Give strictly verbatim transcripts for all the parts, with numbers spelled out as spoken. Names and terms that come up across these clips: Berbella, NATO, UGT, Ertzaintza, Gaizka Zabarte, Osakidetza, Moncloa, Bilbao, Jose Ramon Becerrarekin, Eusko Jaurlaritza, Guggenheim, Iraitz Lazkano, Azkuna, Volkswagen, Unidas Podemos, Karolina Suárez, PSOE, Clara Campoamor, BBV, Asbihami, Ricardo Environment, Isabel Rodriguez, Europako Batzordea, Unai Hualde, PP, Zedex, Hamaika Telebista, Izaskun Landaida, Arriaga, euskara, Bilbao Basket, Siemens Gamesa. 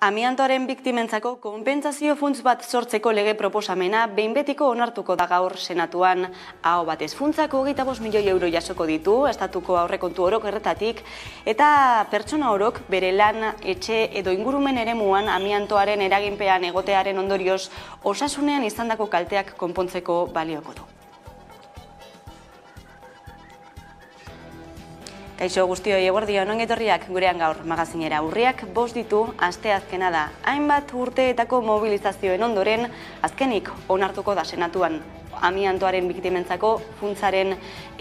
Amiantoaren biktimentzako konpentsazio funts bat sortzeko lege proposamena behin betiko onartuko da gaur senatuan. Aho batez funtsako hogeita bost milioi euro jasoko ditu, estatuko aurrekontu orok erretatik, eta pertsona orok bere lan, etxe edo ingurumen eremuan amiantoaren eraginpean egotearen ondorioz osasunean izandako kalteak konpontzeko balioko du. Kaixo guztioi, eguerdion, ongi etorriak gurean gaur magazinera. Urriak bost ditu, asteazkena da. Hainbat urteetako mobilizazioen ondoren, azkenik onartuko da senatuan. Amiantoaren biktimentzako funtsaren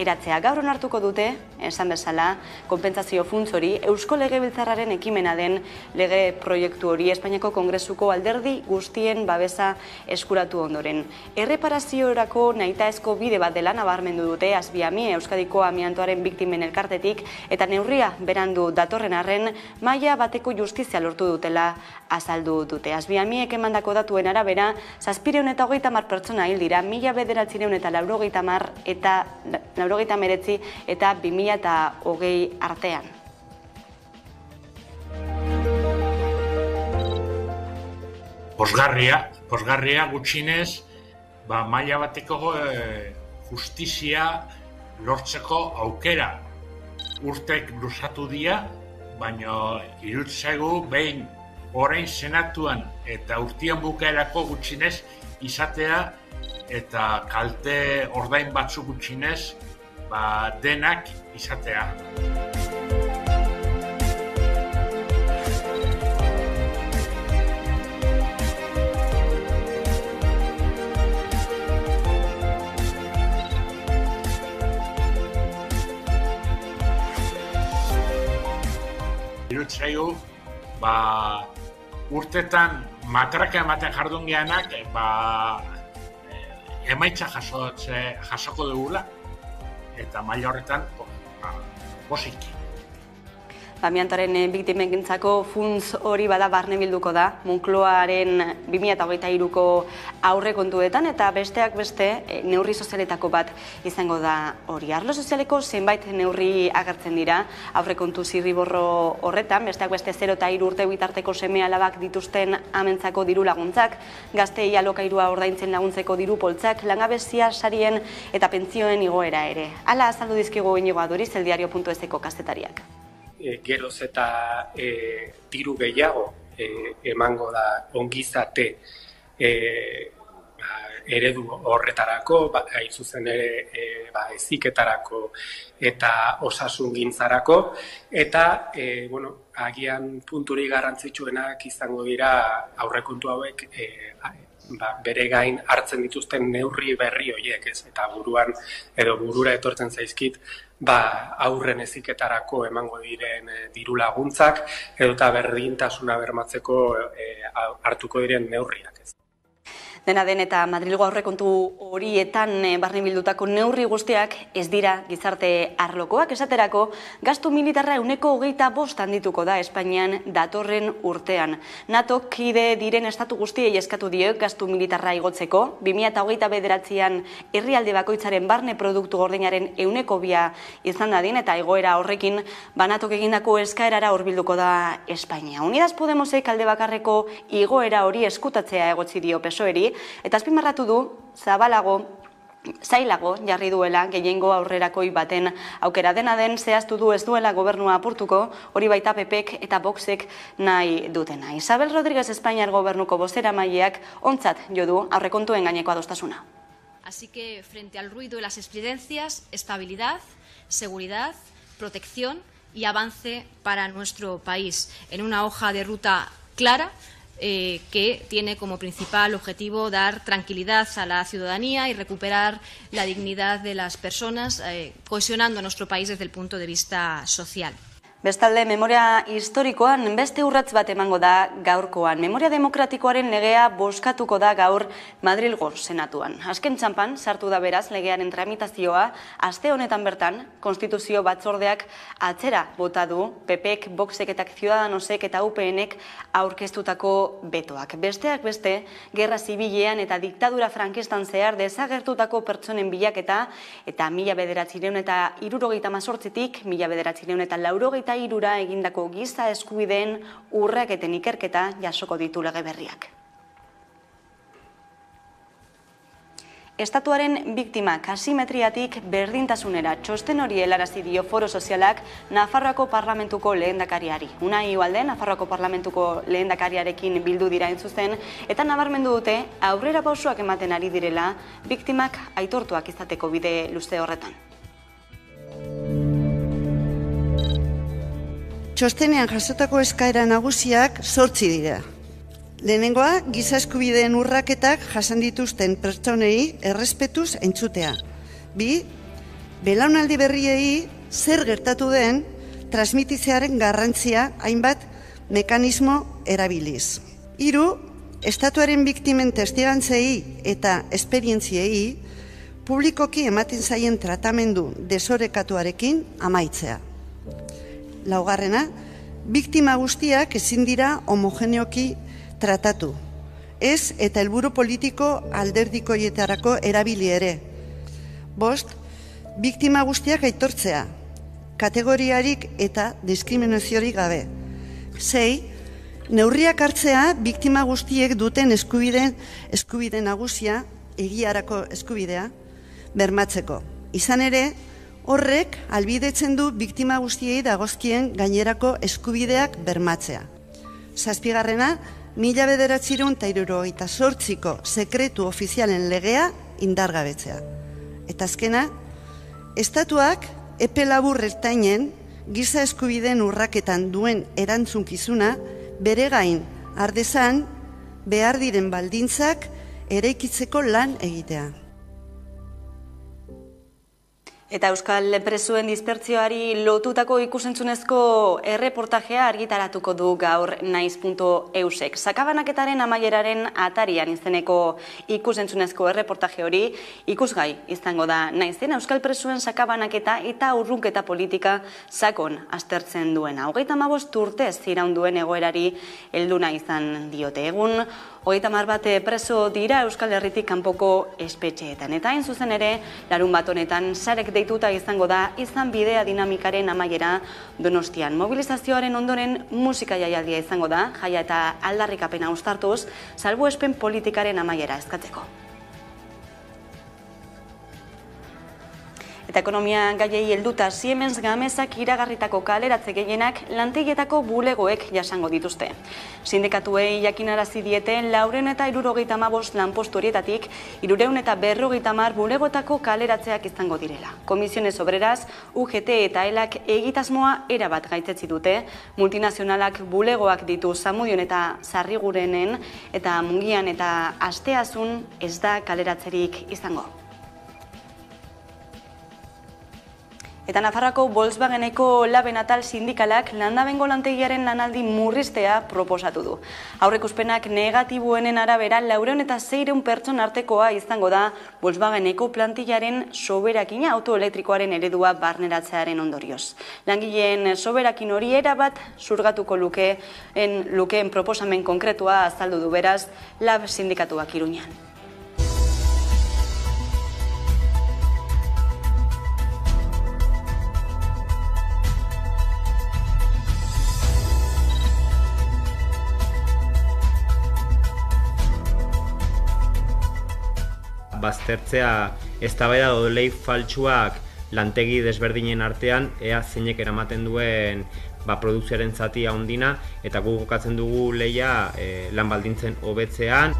eratzea. Gaur onartuko dute, esan bezala, konpentsazio funts hori Eusko Lege Biltzarraren ekimena den lege proiektu hori Espainiako Kongresuko alderdi guztien babesa eskuratu ondoren. Erreparaziorako nahitaezko bide bat dela nabarmendu dute Asbihami Euskadiko amiantoaren biktimen elkartetik eta neurria berandu datorren arren maila bateko justizia lortu dutela azaldu dute. Asbihamiek emandako datuen arabera, zazpireun eta hogeita hamar pertsona hil dira, mila bederatzireun eta laurogeita hamar eta laurogeita hemeretzi eta bi mila eta hogei artean. Pozgarria, pozgarria gutxinez, maila bateko justizia lortzeko aukera. Urtek luzatu dira, baina irutzaigu behin orain senatuan eta urtean bukaerako gutxinez izatea eta kalte ordain batzuk gutxinez denak izatea. Irutzaigu, urtetan matraka ematen jardun geanak, emaitza jasoko dugula, eta maila horretan posik. Amiantoaren biktimentzako funts hori bada barne bilduko da, Moncloaren bi mila hogeita hiruko aurrekontuetan eta besteak beste neurri sozialetako bat izango da hori. Arlo sozialeko zenbait neurri agertzen dira, aurrekontu zirriborro horretan, besteak beste zero eta hiru urte bitarteko seme-alabak dituzten amentzako diru laguntzak, gaztei alokairua ordaintzen laguntzeko diru poltsak, langabezia, sarien eta pentsioen igoera ere. Hala azaldu dizkigu Iñigo Aduriz, eldiario.eseko kazetariak. Geroz eta diru gehiago emango da ongizate eredu horretarako, hain zuzen ere heziketarako eta osasungintzarako, eta agian punturik garrantzitsuenak izango dira aurrekontu hauek bere gain hartzen dituzten neurri berri horiek, eta buruan edo burura etortzen zaizkit aurren heziketarako emango diren diru laguntzak edo eta berdintasuna bermatzeko hartuko diren neurriak. Dena den eta Madrilgo aurrekontu horietan barne bildutako neurri guztiak ez dira gizarte arlokoak. Esaterako, gastu militarra ehuneko hogeita bost handituko da Espainian datorren urtean. NATO kide diren estatu guztiei eskatu dio gastu militarra igotzeko. bi mila hogeita bederatzian herrialde bakoitzaren barne produktu gordinaren ehuneko bia izan dadin eta igoera horrekin banatok egindako eskaerara hurbilduko da Espainia. Unidas Podemosek alde bakarreko igoera hori eskutatzea egotzi dio P S O E eri, eta azpimarratu du zabalago, zailago jarri duela gehiengo aurrerakoi baten aukera. Dena den zehaztu du ez duela gobernua apurtuko, hori baita P P ek eta Voxek nahi dutena. Isabel Rodriguez Espainiar gobernuko bozeramaileak ontzat jo du aurrekontuen gaineko adostasuna. Así que frente al ruido de las estridencias, estabilidad, seguridad, protección y avance para nuestro país en una hoja de ruta clara que tiene como principal objetivo dar tranquilidad a la ciudadanía y recuperar la dignidad de las personas, cohesionando nuestro país desde el punto de vista social. Bestalde, memoria historikoan beste urratz bat emango da gaurkoan. Memoria demokratikoaren legea bozkatuko da gaur Madrilgo senatuan. Azken txampan sartu da beraz legearen tramitazioa, aste honetan bertan konstituzio batzordeak atzera bota du P P ek, Voxek eta Ciudadanosek eta U P N ek aurkeztutako betoak. Besteak beste, gerra zibilean eta diktadura frankistan zehar desagertutako pertsonen bilaketa eta mila bederatzireun eta hirurogeita hemezortzitik mila bederatzireun eta laurogeita eta irura egindako giza eskubideen urraketen ikerketa jasoko ditu lege berriak. Estatuaren biktimak asimetriatik berdintasunera txosten hori helarazi dio Foro Sozialak Nafarroako Parlamentuko lehendakariari. Unai Hualde, Nafarroako Parlamentuko lehendakariarekin bildu dira intzuzen, eta nabarmendu dute aurrera pausoak ematen ari direla biktimak aitortuak izateko bide luze horretan. Txostenean jasotako eskaera nagusiak zortzi dira. Lehenengoa, giza eskubideen urraketak jasan dituzten pertsonei errespetuz entzutea. Bi, belaunaldi berriei zer gertatu den transmititzearen garrantzia hainbat mekanismo erabiliz. Hiru, estatuaren biktimen testigantzei eta esperientziei publikoki ematen zaien tratamendu desorekatuarekin amaitzea. Laugarrena, biktima guztiak ezin dira homogeneoki tratatu, ez eta helburu politiko alderdikoietarako erabili ere. Bost, biktima guztiak aitortzea, kategoriarik eta diskriminaziorik gabe. Sei, neurriak hartzea biktima guztiek duten eskubide nagusia, egiarako eskubidea, bermatzeko. Izan ere, horrek albidetzen du biktima guztiei dagozkien gainerako eskubideak bermatzea. Zazpigarrena, mila bederatzireun eta hirurogeita zortziko sekretu ofizialen legea indargabetzea. Eta azkena, estatuak epe labur ertainen giza eskubideen urraketan duen erantzunkizuna bere gain ardezan behar diren baldintzak eraikitzeko lan egitea. Eta euskal presoen dispertsioari lotutako ikusentzunezko erreportajea argitaratuko du gaur naiz puntu eusek. Sakabanaketaren amaieraren atarian izeneko ikusentzunezko erreportaje hori ikusgai izango da naizen euskal presoen sakabanaketa eta urrunketa politika sakon aztertzen duena. Hogeita hamabost urtez iraunduen egoerari helduna izan diote egun. Hogeita hamar bat preso dira Euskal Herritik kanpoko espetxeetan. Eta hain zuzen ere, larun bat honetan sarek deituta izango da izan bidea dinamikaren amaiera Donostian. Mobilizazioaren ondoren musika jaialdia izango da, jaia eta aldarrikapena uztartuz, salbuespen politikaren amaiera eskatzeko. Eta ekonomia gaiei helduta Siemens Gamesak iragarritako kaleratze gehienak lantegietako bulegoek jasango dituzte. Sindikatuei jakinarazi diete laurehun eta hirurogeita hamabost lanpostu horietatik hirurehun eta berrogeita hamar bulegoetako kaleratzeak izango direla. Comisiones Obreras, U G T eta ELak egitasmoa erabat gaitzetsi dute, multinazionalak bulegoak ditu Zamudion eta Sarrigurenen eta Mungian eta Asteasun ez da kaleratzerik izango. Eta Nafarroako Volkswageneko labe natal sindikalak landabengo lantegiaren lanaldi murriztea proposatu du. Aurreikuspenak negatiboenen arabera laurehun eta seiehun pertson artekoa izango da Volkswageneko plantillaren soberakina autoelektrikoaren eredua barneratzearen ondorioz. Langileen soberakin hori erabat zurgatuko lukeen proposamen konkretua azaldu du beraz lab sindikatuak Iruñan. Baztertzea eztabaida edo lei faltsuak lantegi desberdinen artean ea zeinek eramaten duen produkzioaren zati handina eta guk kokatzen dugu leia lan baldintzen hobetzean.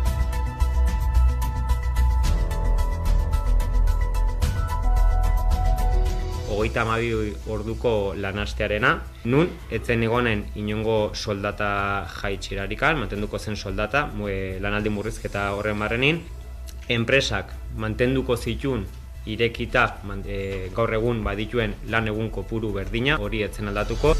Hogeita hamabi orduko lanastearena. Nun, etzen egonen inongo soldata jaitsirarikan, mantenduko zen soldata, lanaldi murrizketa horren barrenin. Enpresak mantenduko zitun irekita gaur egun badituen lan egun kopuru berdina, hori etzen aldatuko.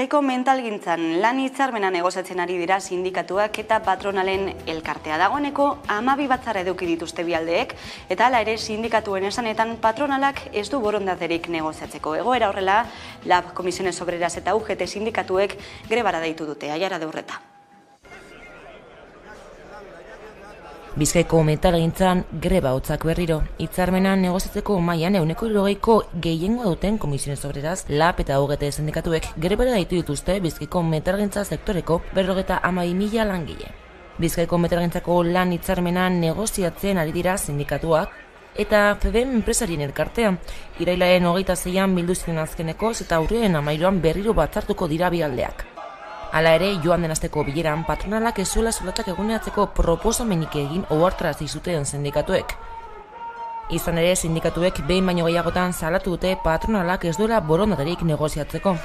Bizkaiko mentalgintzan lan hitzarmena negoziatzen ari dira sindikatuak eta patronalen elkartea. Dagoeneko hamabi batzar eduki dituzte bialdeek eta hala ere sindikatuen esanetan patronalak ez du borondaterik negoziatzeko. Egoera horrela, Lab, Comisiones Obreras eta U G T sindikatuek grebara deitu dute. Aiara Deurreta. Bizkaiko metalgintzan greba hotzak berriro. Hitzarmena negoziatzeko mailan ehuneko hirurogeiko gehiengo duten Comisiones Obreras, Lab eta U G T sindikatuek grebara deitu dituzte Bizkaiko metalgintza sektoreko berrogeita hamabi mila langile. Bizkaiko metalgintzako lan hitzarmena negoziatzen ari dira sindikatuak eta F E B enpresarien elkartea. Irailaren hogeita zeian bildu ziren azkenekoz eta aurrien hamairuan berriro batzartuko dira bialdeak. Hala ere, joan den asteko bileran patronalak ez zuela soldatak eguneratzeko proposamenik egin ohartarazi zuten sindikatuek. Izan ere, sindikatuek behin baino gehiagotan salatu dute patronalak ez duela borondaterik negoziatzeko.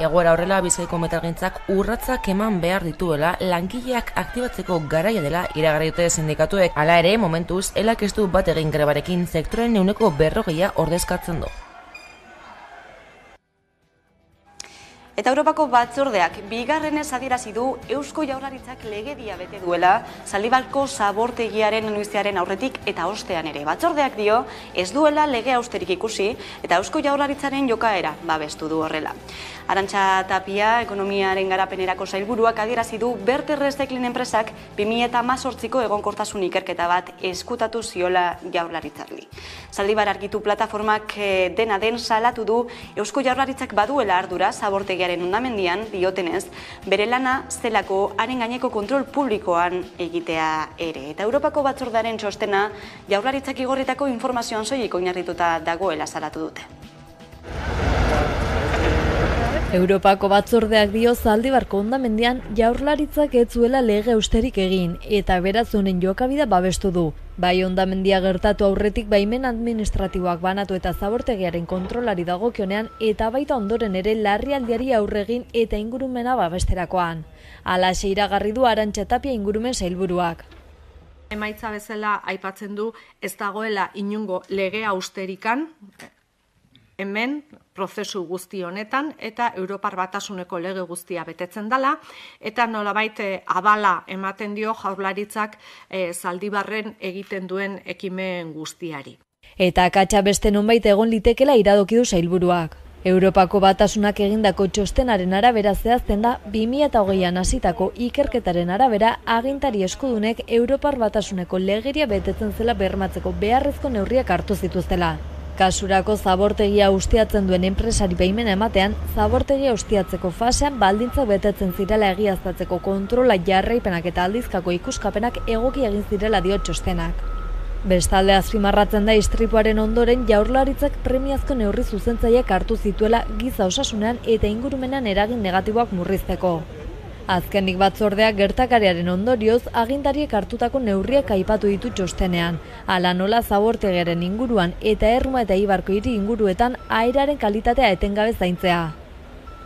Egoera horrela, Bizkaiko metalgintzak urratsak eman behar dituela langileak aktibatzeko garaia dela iragarri dute sindikatuek. Hala ere, momentuz, E L Ak ez du bat egin grebarekin sektoren ehuneko berrogeia ordezkatzen du. Eta Europako Batzordeak bigarrenez adierazi du Eusko Jaurlaritzak legedia bete duela Zaldibarko zabortegiaren anuiziaren aurretik eta ostean ere. Batzordeak dio ez duela legea austerik ikusi eta Eusko Jaurlaritzaren jokaera babestu du horrela. Arantxa Tapia, ekonomiaren garapenerako sailburuak adierazi du Verter Recycling enpresak bi mila hemezortziko egonkortasun ikerketa bat eskutatu ziola Jaurlaritzari. Zaldibar Argitu plataformak dena den salatu du Eusko Jaurlaritzak baduela ardura zabortegiaren ondamendian diotenez, bere lana zelako haren gaineko kontrol publikoan egitea ere. Eta Europako Batzordearen txostena Jaurlaritzak igorritako informazioan soilik oinarrituta dagoela salatu dute. Europako Batzordeak dio Zaldibarko ondamendian Jaurlaritzak ez zuela lege austerik egin eta beraz honen jokabidea babestu du. Bai ondamendia gertatu aurretik baimen administratiboak banatu eta zabortegiaren kontrolari dagokionean eta baita ondoren ere larrialdiari aurregin eta ingurumena babesterakoan. Halaxe iragarri du Arantxa Tapia ingurumen sailburuak. Emaitza bezala aipatzen du ez dagoela inongo legea austerikan hemen prozesu guzti honetan eta Europar Batasuneko lege guztia betetzen dela eta nolabait abala ematen dio Jaurlaritzak e, Zaldibarren egiten duen ekimen guztiari. Eta akatsa beste nonbait egon litekela iradoki du sailburuak. Europako Batasunak egindako txostenaren arabera zehazten da bi mila hogeian hasitako ikerketaren arabera agintari eskudunek Europar Batasuneko legeria betetzen zela bermatzeko beharrezko neurriak hartu zituztela. Kasurako zabortegia ustiatzen duen enpresari baimena ematean, zabortegia ustiatzeko fasean baldintzak betetzen zirela egiaztatzeko kontrola jarraipenak eta aldizkako ikuskapenak egoki egin zirela dio txostenak. Bestalde azpimarratzen da istripuaren ondoren Jaurlaritzak premiazko neurri zuzentzaileak hartu zituela giza osasunean eta ingurumenan eragin negatiboak murrizteko. Azkenik batzordeak gertakariaren ondorioz agintariek hartutako neurriak aipatu ditu txostenean, hala nola zabortegaren inguruan eta Erruma eta Eibarko hiri inguruetan airaren kalitatea etengabe zaintzea.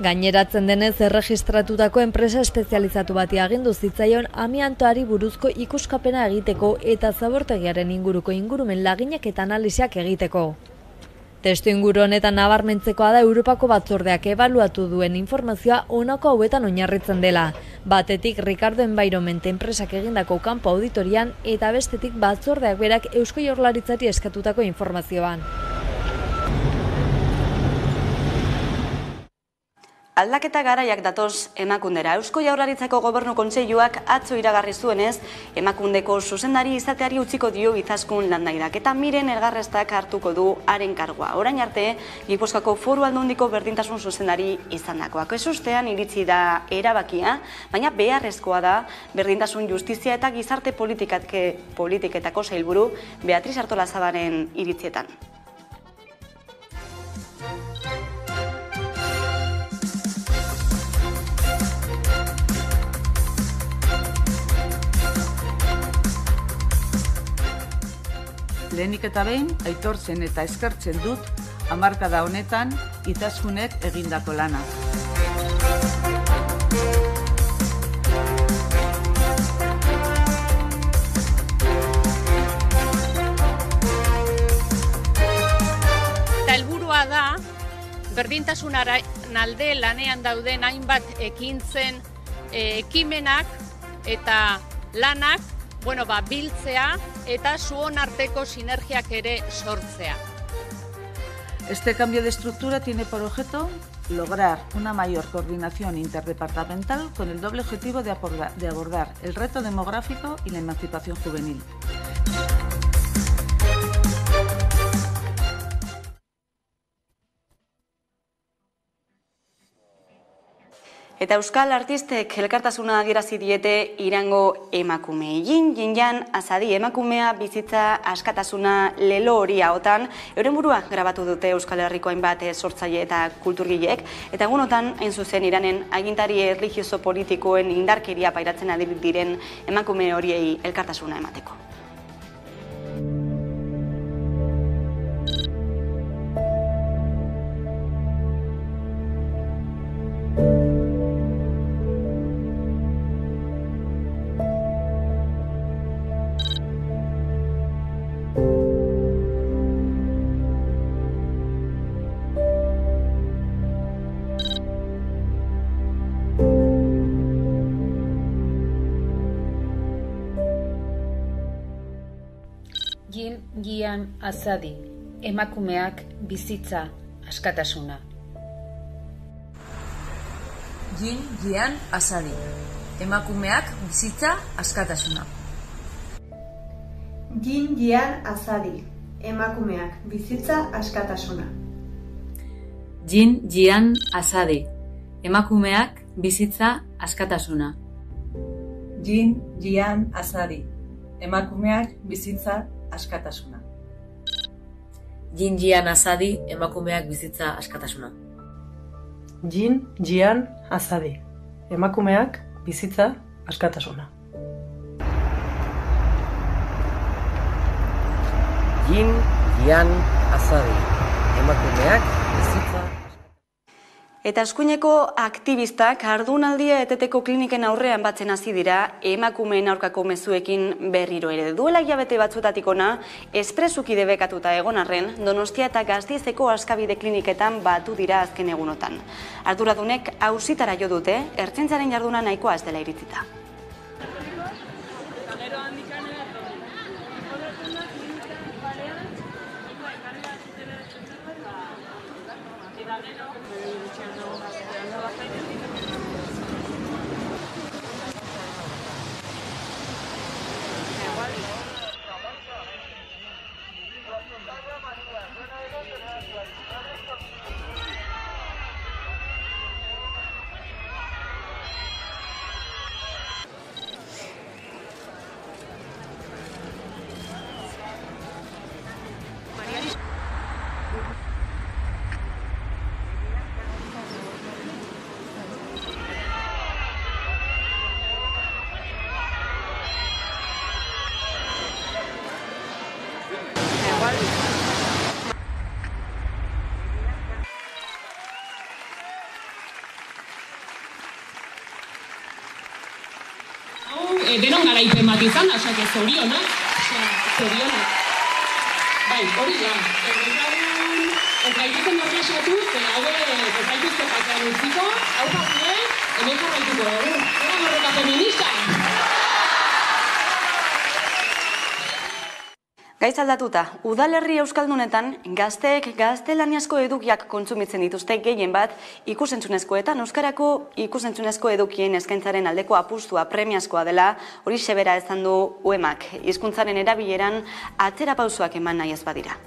Gaineratzen denez erregistratutako enpresa espezializatu bati agindu zitzaion amiantoari buruzko ikuskapena egiteko eta zabortegaren inguruko ingurumen laginak eta analiziak egiteko. Testu inguru honetan nabarmentzekoa da Europako Batzordeak ebaluatu duen informazioa honako hauetan oinarritzen dela. Batetik Ricardo Environment enpresak egindako kanpo auditorian eta bestetik batzordeak berak Eusko Jaurlaritzari eskatutako informazioan. Aldaketa garaiak datoz emakundera. Eusko Jaurlaritzako Gobernu Kontseiluak atzo iragarri zuenez, emakundeko zuzendari izateari utziko dio Izaskun Landaidak eta Miren Elgarreztak hartuko du haren kargoa. Orain arte, Gipuzkoako Foru Aldundiko berdintasun zuzendari izandakoak. Ez ustean iritsi da erabakia, baina beharrezkoa da berdintasun justizia eta gizarte politiketako sailburu Beatriz Artolazabaren iritzietan. Lehenik eta behin, aitortzen eta eskertzen dut, hamarkada honetan, Izaskunek egindako lana. Eta helburua da, berdintasunara enpleguaren alde lanean dauden hainbat ekintzen ekimenak eta lanak biltzea eta zuon arteko sinergiak ere sortzea. Este cambio de estructura tiene por objeto lograr una mayor coordinación interdepartamental con el doble objetivo de abordar, de abordar el reto demográfico y la emancipación juvenil. Eta euskal artistek elkartasuna adierazi diete Irango emakumei. Yin Jan Azadi emakumea bizitza askatasuna lelo hori ahotan, euren burua grabatu dute Euskal Herriko hainbat sortzaile eta kulturgileek, eta egunotan hain zuzen Iranen agintari erlijioso politikoen indarkeria pairatzen ari diren emakume horiei elkartasuna emateko. Azadi, emakumeak bizitza askatasuna. Jin Jan Azadi, emakumeak bizitza askatasuna. Jin Jan Azadi, emakumeak bizitza askatasuna. Jin Jan Azadi, emakumeak bizitza askatasuna. Jin Jan Azadi, emakumeak bizitza askatasuna. Jin Jan Azadi, emakumeak bizitza askatasuna. Jin Jan Azadi, emakumeak bizitza askatasuna. Jin Jan Azadi, emakumeak bizitza askatasuna. Eta eskuineko aktivistak jardunaldia eteteko kliniken aurrean batzen hasi dira emakumeen aurkako mezuekin berriro ere. Duela hilabete batzuetatik hona, espresuki debekatuta egon arren, Donostia eta Gasteizeko Askabide kliniketan batu dira azken egunotan. Arduradunek auzitara jo dute, ertzaintzaren jarduna nahikoa ez dela iritzita. Denon garaipen bat izan, asak ez zorionak, zorionak. Bai, hori da. Ez gaitezen dut esatu, hau ez gaituzko pakean utziko, hau pasue, hemen jarraituko dugu. Hora gorroka feminista! Gaiz aldatuta, udalerri euskaldunetan gazteek gaztelaniazko edukiak kontsumitzen dituzte gehien bat ikusentzunezko eta euskarako ikusentzunezko edukien eskaintzaren aldeko apustua premiazkoa dela, hori sebera esan du U E M A k, hizkuntzaren erabileran atzera pausoak eman nahi ez badira.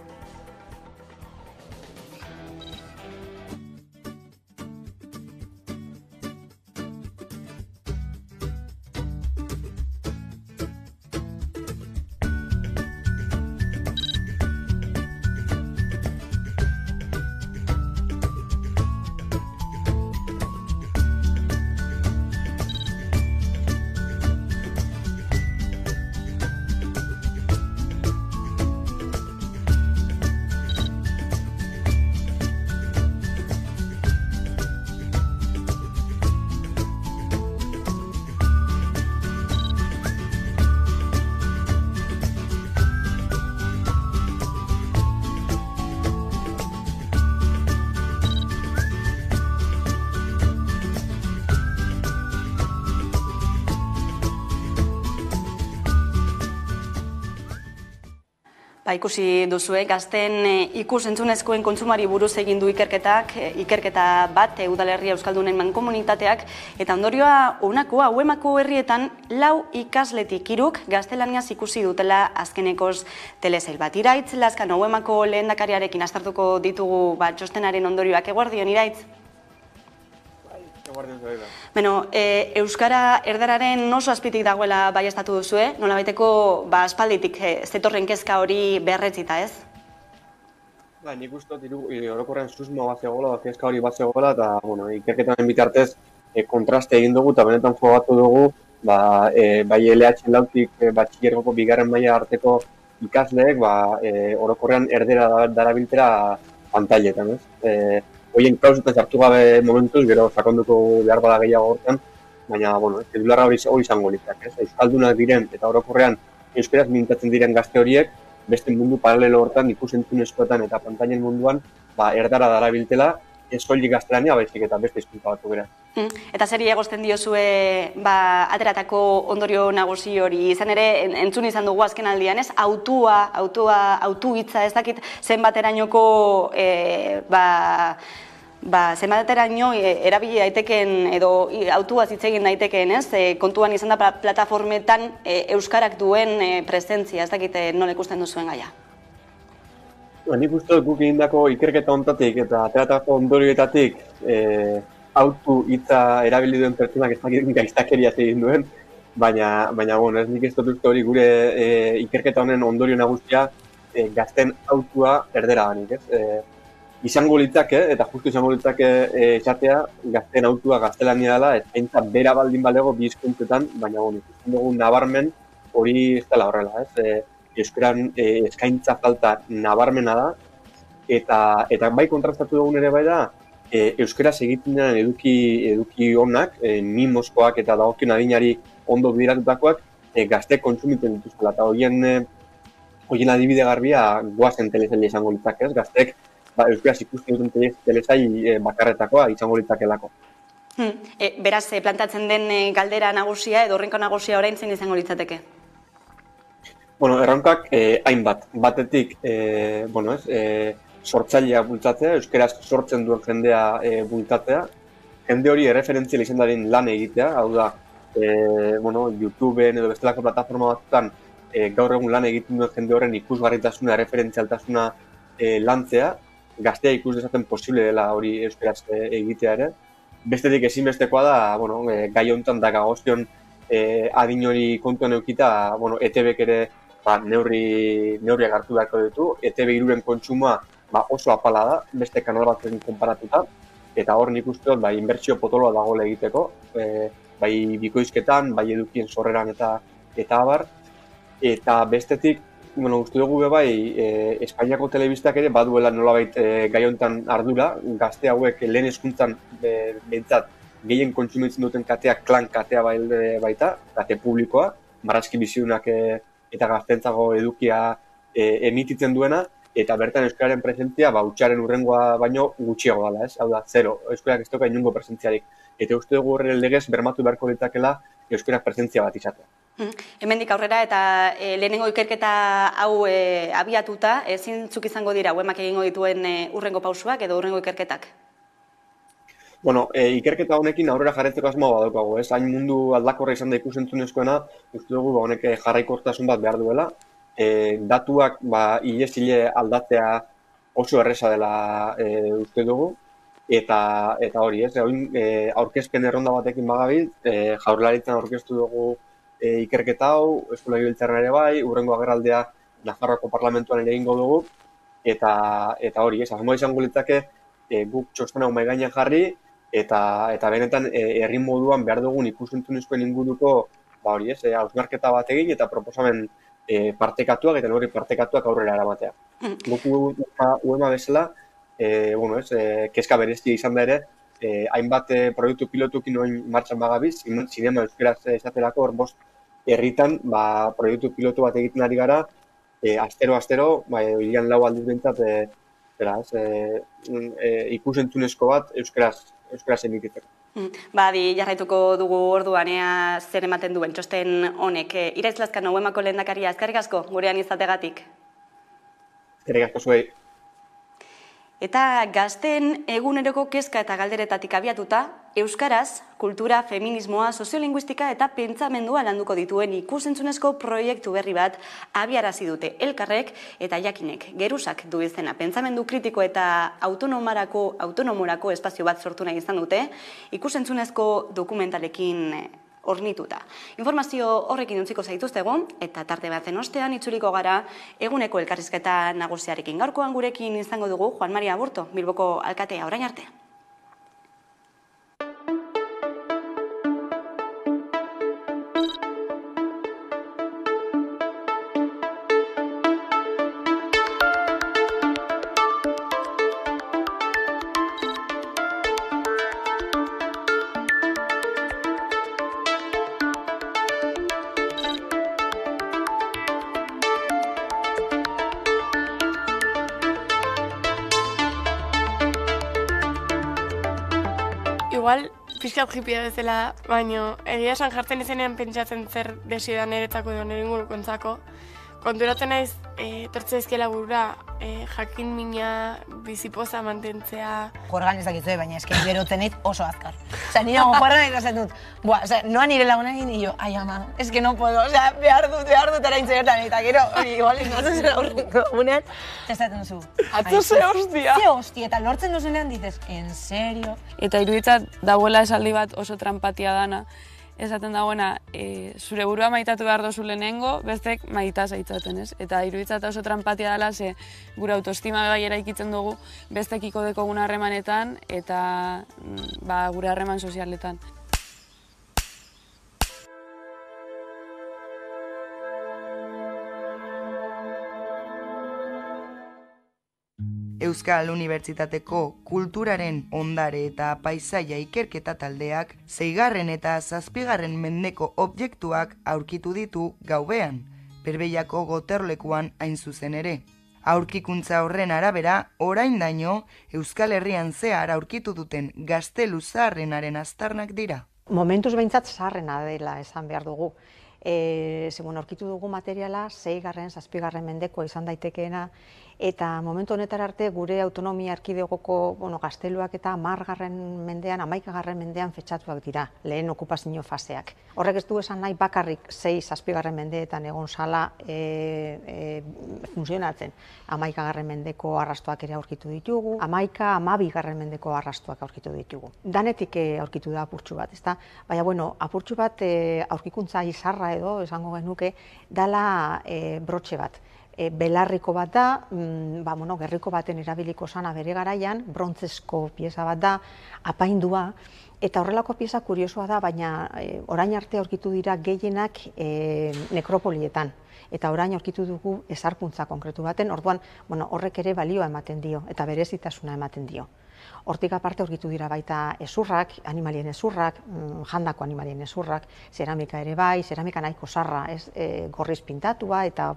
Ikusi duzue, gazten ikus-entzunezkoen kontsumari buruz egin du ikerketak, ikerketa bat Udalerri Euskaldunen mankomunitateak, eta ondorioa honakoa, U E M A ko herrietan lau ikasletik hiruk gaztelaniaz ikusi dutela azkenekoz telesail bat. Iraitz Lazkano, U E M A ko lehendakariarekin aztertuko ditugu txostenaren ondorioak. Eguerdion, Iraitz? Beno, euskara erdararen oso azpitik dagoela baiestatu duzue, nolabaiteko aspalditik zetorren kezka hori beharretzita, ez? Ba, nik uste dut orokorrean susmoa bat zegoela, kezka hori bat zegoela, eta, bueno, ikerketan bitartez kontraste egin dugu eta benetan frogatu dugu, ba, bai L H lautik batxilergoko bigarren maila arteko ikasleek, ba, orokorrean erdera darabiltera pantailetan, ez? Hoien klausetan zartu gabe momentuz, gero sakonduko behar bada gehiago hortan, baina, bueno, zedularra hori izango litzak, ez? Euskaldunak diren eta orokorrean euskaraz mintatzen diren gazte horiek, beste mundu paralelo hortan, ikusentzunezkoetan eta pantailen munduan, ba, erdara darabiltela, ez soilik gaztelania, baizik eta beste hizkuntza batzuk ere. Eta zeri egozten diozue, ba, ateratako ondorio nagusi hori, izan ere, entzun izan dugu azken aldian, ez? Autua, autua, autu hitza, ez dakit zenbaterainoko, ba, ba, zenbateraino erabili daiteken, edo autua zitzegin daiteken, ez? Kontuan izan da plataformetan euskarak duen presentzia, ez dakit nola ikusten duzuen gaia. Nik uste dut guk egindako ikerketa ontatik eta ateratako ondorioetatik autu hitza erabili duen pertsunak gaiztakeriaz egin duen, baina, bueno, ez nik ez dut uste hori gure ikerketa honen ondorio nagusia gazten autua erdera ganik, ez? Izango litzake, eta justu izango litzake esatea, gazten autua gaztelania dela, eskaintza bera baldin balego bi hizkuntzetan, baina, bueno, ikusten dugu nabarmen hori ez dela horrela, ez? Euskaran eskaintza falta nabarmena da, eta bai kontrastatu dugun ere bai da, euskaraz egiten den eduki honak, mimozkoak eta dagokion adinari ondo bideratutakoak, gazte kontsumiten dituzela, eta horien adibide garbia goazen telesaila izango litzake, gazteek euskaraz ikusten duten telesail bakarretakoa izango litzakelako. Beraz, plantatzen den galdera nagusia edo horrenko nagusia orain zein izango litzateke? Bueno, erronkak hainbat, batetik, bueno ez, sortzailea bultatzea, euskaraz sortzen duen jendea bultatzea, jende hori erreferentziela izan dadin lan egitea, hau da, bueno, YouTubeen edo bestelako plataforma batzutan gaur egun lan egiten duen jende horren ikusgarritasuna, erreferentzialtasuna lantzea, gaztea ikus dezaten posible dela hori euskaraz egitea ere. Bestetik ezinbestekoa da, bueno, gai honetan da gagozkion adin hori kontuan eukita, bueno, E T B-ek ere neurriak hartu beharko ditu, E T B hiruren kontsumoa oso apala da, beste kanal batzen konparatuta, eta hor nik uste dut inbertsio potoloa dagoela egiteko, bai bikoizketan, bai edukien sorreran eta abar, eta bestetik, bueno, uste dugu bebai, Espainiako telebistak ere baduela nolabait gai honetan ardura, gazte hauek lehen hezkuntzan behintzat gehien kontsumitzen duten katea, klan katea baita, kate publikoa, marrazki bizidunak eta gaztentzago edukia emititzen duena, eta bertan euskararen presentzia utxaren urrengoa baino gutxiago dela, ez? Hau da, zero, euskarak ez doka inungo presentziarik. Eta uste dugu horren legez bermatu beharko ditakela euskarak presentzia bat izatea. Hemendik aurrera eta lehenengo ikerketa hau abiatuta, zeintzuk izango dira U E M A k egingo dituen urrengo pausuak edo urrengo ikerketak? Bueno, ikerketa honekin aurrera jarretzeko asmoa badaukago, ez? Hain mundu aldakorra izan da ikusentzunezkoena, uste dugu honek jarraikortasun bat behar duela. Datuak hilez-hile aldatzea oso erresa dela uste dugu. Eta hori, ez? Aurkezpen erronda batekin bagabiz, Jaurlaritzan aurkeztu dugu ikerketa hau, Eusko Lege Biltzarra ere bai, urrengo agerraldea Nafarroako parlamentuan ere egingo dugu. Eta hori, ez? Asmoa izango litzake guk txostena hau maigainan jarri, eta benetan herri moduan behar dugun ikusentzunezkoen inguruko hausnarketa bat egin eta proposamen partekatuak eta hori partekatuak aurrera eramatea. Guku U E M A bezala, kezka berezia izan da ere, hainbat proiektu pilotukin noen martxan bagabiz, zinema euskaraz esaterako horbost herritan proiektu pilotu bat egiten ari gara, astero-astero, hilean lau aldiz bintzat, ikusentzunezko bat euskaraz emititzeko. Badi jarraituko dugu orduan ea zer ematen duen txosten honek. Iraitz Lazkano, U E M A ko lehendakaria, eskerrik asko gurean izategatik. Eskerrik asko zuei. Eta gazteen eguneroko kezka eta galderetatik abiatuta, euskaraz, kultura, feminismoa, soziolinguistika eta pentsamendua landuko dituen ikusentzunezko proiektu berri bat abiarazi dute Elkarrek eta Jakinek. Geruzak du izena, pentsamendu kritiko eta autonomarako, autonomorako espazio bat sortu nahi izan dute, ikusentzunezko dokumentalekin ornituta. Informazio horrekin utziko zaituztegu eta tarte batzen ostean itzuliko gara eguneko elkarrizketa nagusiarekin. Gaurkoan gurekin izango dugu Juan Mari Aburto, Bilboko alkatea, orain arte. Igual, pixka objipia bezala da, baina egia esan jartzen izenean pentsatzen zer desida niretzako edo nire ingurukoentzako. Konturatzen naiz, etortzea izkiela burura, jakin mina, bizipoza mantentzea... Jorgan ez dakitzu, baina eski berotzen naiz oso azkar. Osa, nire gogoarra nahi dazen dut. Boa, osa, noa nire lagunak egin, nio, ai ama, eski no puedo, osa, behar dut, behar dut arain zebertan, eta gero, igual, inoatzen zera horrenko unean, testaten duzu. Atzo ze hostia! Ze hostia, eta lortzen duzunean ditez, en serio? Eta iruditzat, dagoela esaldi bat oso trampatia dana, esaten dagoena, zure burua maitatu behar dozu lehenengo, bestek maita zaitzaten, ez? Eta iruditzat oso trampatia dela, ze gure autoestima bai eraikitzen dugu bestekiko dekogun harremanetan eta gure harreman sozialetan. Euskal Unibertsitateko kulturaren ondare eta paisaia ikerketa taldeak seigarren eta zazpigarren mendeko objektuak aurkitu ditu gaubean, Berbellako goterlekuan hain zuzen ere. Aurkikuntza horren arabera, oraindaino Euskal Herrian zehar aurkitu duten gaztelu zaharrenaren aztarnak dira. Momentuz behintzat zaharrena dela esan behar dugu. Segun aurkitu dugu materiala, seigarren, zazpigarren mendekoa izan daitekeena, eta momentu honetara arte gure autonomia erkidegoko gazteluak eta hamargarren mendean, hamaikagarren mendean fetxatuak dira, lehen okupazio faseak. Horrek ez du esan nahi bakarrik sei zazpigarren mendeetan egon zala funtzionatzen. hamaikagarren mendeko arrastoak ere aurkitu ditugu, hamaika hamabigarren mendeko arrastoak aurkitu ditugu. Danetik aurkitu da apurtxu bat, ezta? Baina, bueno, apurtxu bat aurkikuntza izarra edo, esango genuke, dala brotxe bat. Belarriko bat da, gerriko baten erabiliko zana bere garaian, brontzezko pieza bat da, apaindua, eta horrelako pieza kuriosoa da, baina orain arte aurkitu dira gehienak nekropolietan. Eta orain aurkitu dugu ezarpuntza konkretu baten, orduan horrek ere balioa ematen dio, eta berezitasuna ematen dio. Hortik aparte aurkitu dira baita ezurrak, animalien ezurrak, jandako animalien ezurrak, zeramika ere bai, zeramika nahiko zarra, gorriz pintatua eta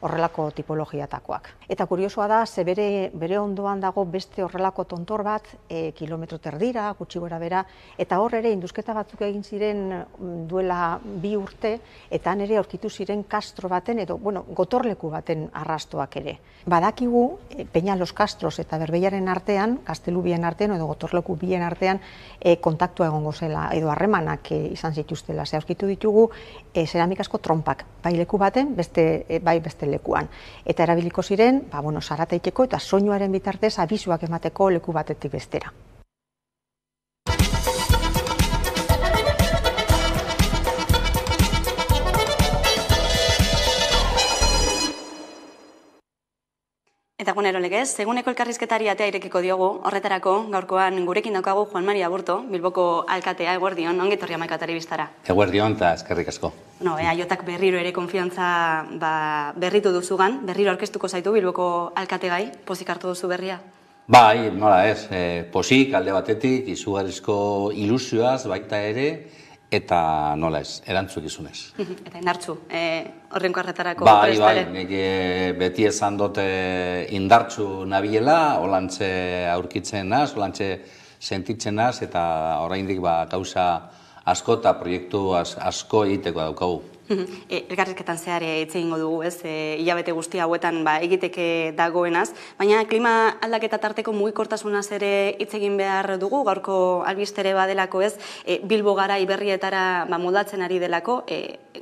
horrelako tipologiatakoak. Eta kuriosoa da, ze bere ondoan dago beste horrelako tontor bat, kilometro terdira, gutxi gora bera, eta hor ere induzketa batzuk egin ziren duela bi urte, eta han ere aurkitu ziren kastro baten edo gotorleku baten arrastoak ere. Badakigu, Peñalos Kastros eta Berbellaren artean, gaztelu bien artean edo gotorleku bien artean kontaktua egongo zela edo harremanak izan zituztela. Ze aurkitu ditugu zeramikazko trompak, bai leku baten, bai beste lekuan. Eta erabiliko ziren, zarateiteko eta soinuaren bitartez abizuak emateko leku batetik bestera. Eta gunero legez, eguneko elkarrizketari atea irekiko diogu, horretarako gaurkoan gurekin daukagu Juan Mari Aburto, Bilboko alkatea, eguerdion, ongi etorri hamaikatari biztara. Eguerdion eta eskerrik asko. No, eaiotak berriro ere konfiantza berritu duzugan, berriro aurkeztuko zaitu Bilboko alkategai, pozik hartu duzu berria? Bai, nola ez, pozik alde batetik, izugarrizko ilusioaz baita ere, eta nola ez, erantzuk izunez. Eta indartzu, horrenko harretarako prestare. Bai, bai, beti esan dut indartzu nabiela, holantze aurkitzen naz, holantze sentitzen naz, eta oraindik gauza asko eta proiektu asko egiteko daukagu. Elkarrizketan zehar hitz egingo dugu, ez, hilabete guzti hauetan egiteke dagoenaz, baina klima aldaketa tarteko mugikortasunaz ere hitz egin behar dugu, gaurko albistere badelako, ez, Bilbo gara Iberrietara moldatzen ari delako,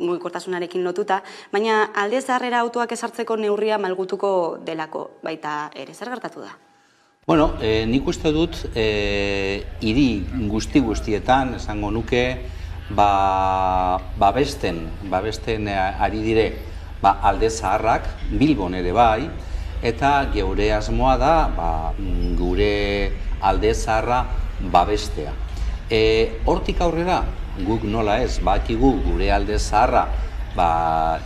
mugikortasunarekin lotuta, baina alde zaharrera autoak ezartzeko neurria malgutuko delako, baita ere, zer gertatu da? Bueno, nik uste dut hiri guzti guztietan, esango nuke, babesten, babesten ari dire alde zaharrak, Bilbon ere bai, eta geure asmoa da gure alde zaharra babestea. Hortik aurrera, guk nola ez, bakigu gure alde zaharra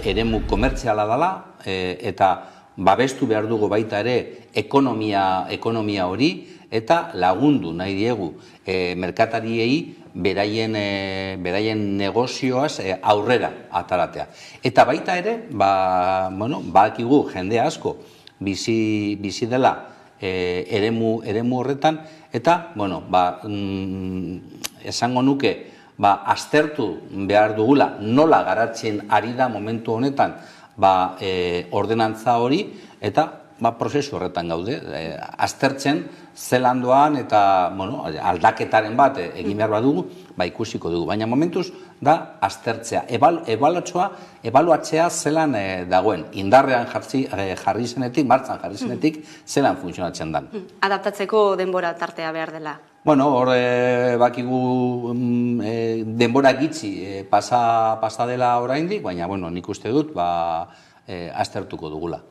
eremu komertziala dela, eta babestu behar dugu baita ere ekonomia hori, eta lagundu nahi diegu merkatariei, beraien negozioaz aurrera ataratea. Eta baita ere, bakigu jende asko bizi dela eremu horretan, eta, bueno, esango nuke, aztertu behar dugula nola garatzen ari da momentu honetan ordenantza hori, eta prozesu horretan gaude, aztertzen zelan doan eta aldaketaren bat egin behar bat dugu, ikusiko dugu. Baina momentuz da aztertzea, ebaluatzea zelan dagoen, indarrean jarri zenetik, martzan jarri zenetik, zelan funtzionatzen den. Adaptatzeko denbora tartea behar dela? Bueno, hor bakigu denbora gitzi pasa dela oraindik, baina nik uste dut, aztertuko dugula.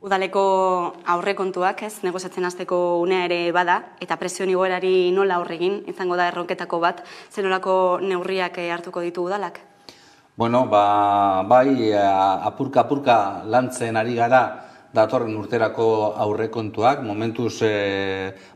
Udaleko aurrekontuak, ez, negoziatzen hasteko unea ere bada, eta presio igoerari nola aurre egin, izango da erronketako bat, zenolako neurriak hartuko ditu udalak? Bueno, bai, apurka-apurka lantzen ari gara datorren urterako aurrekontuak, momentuz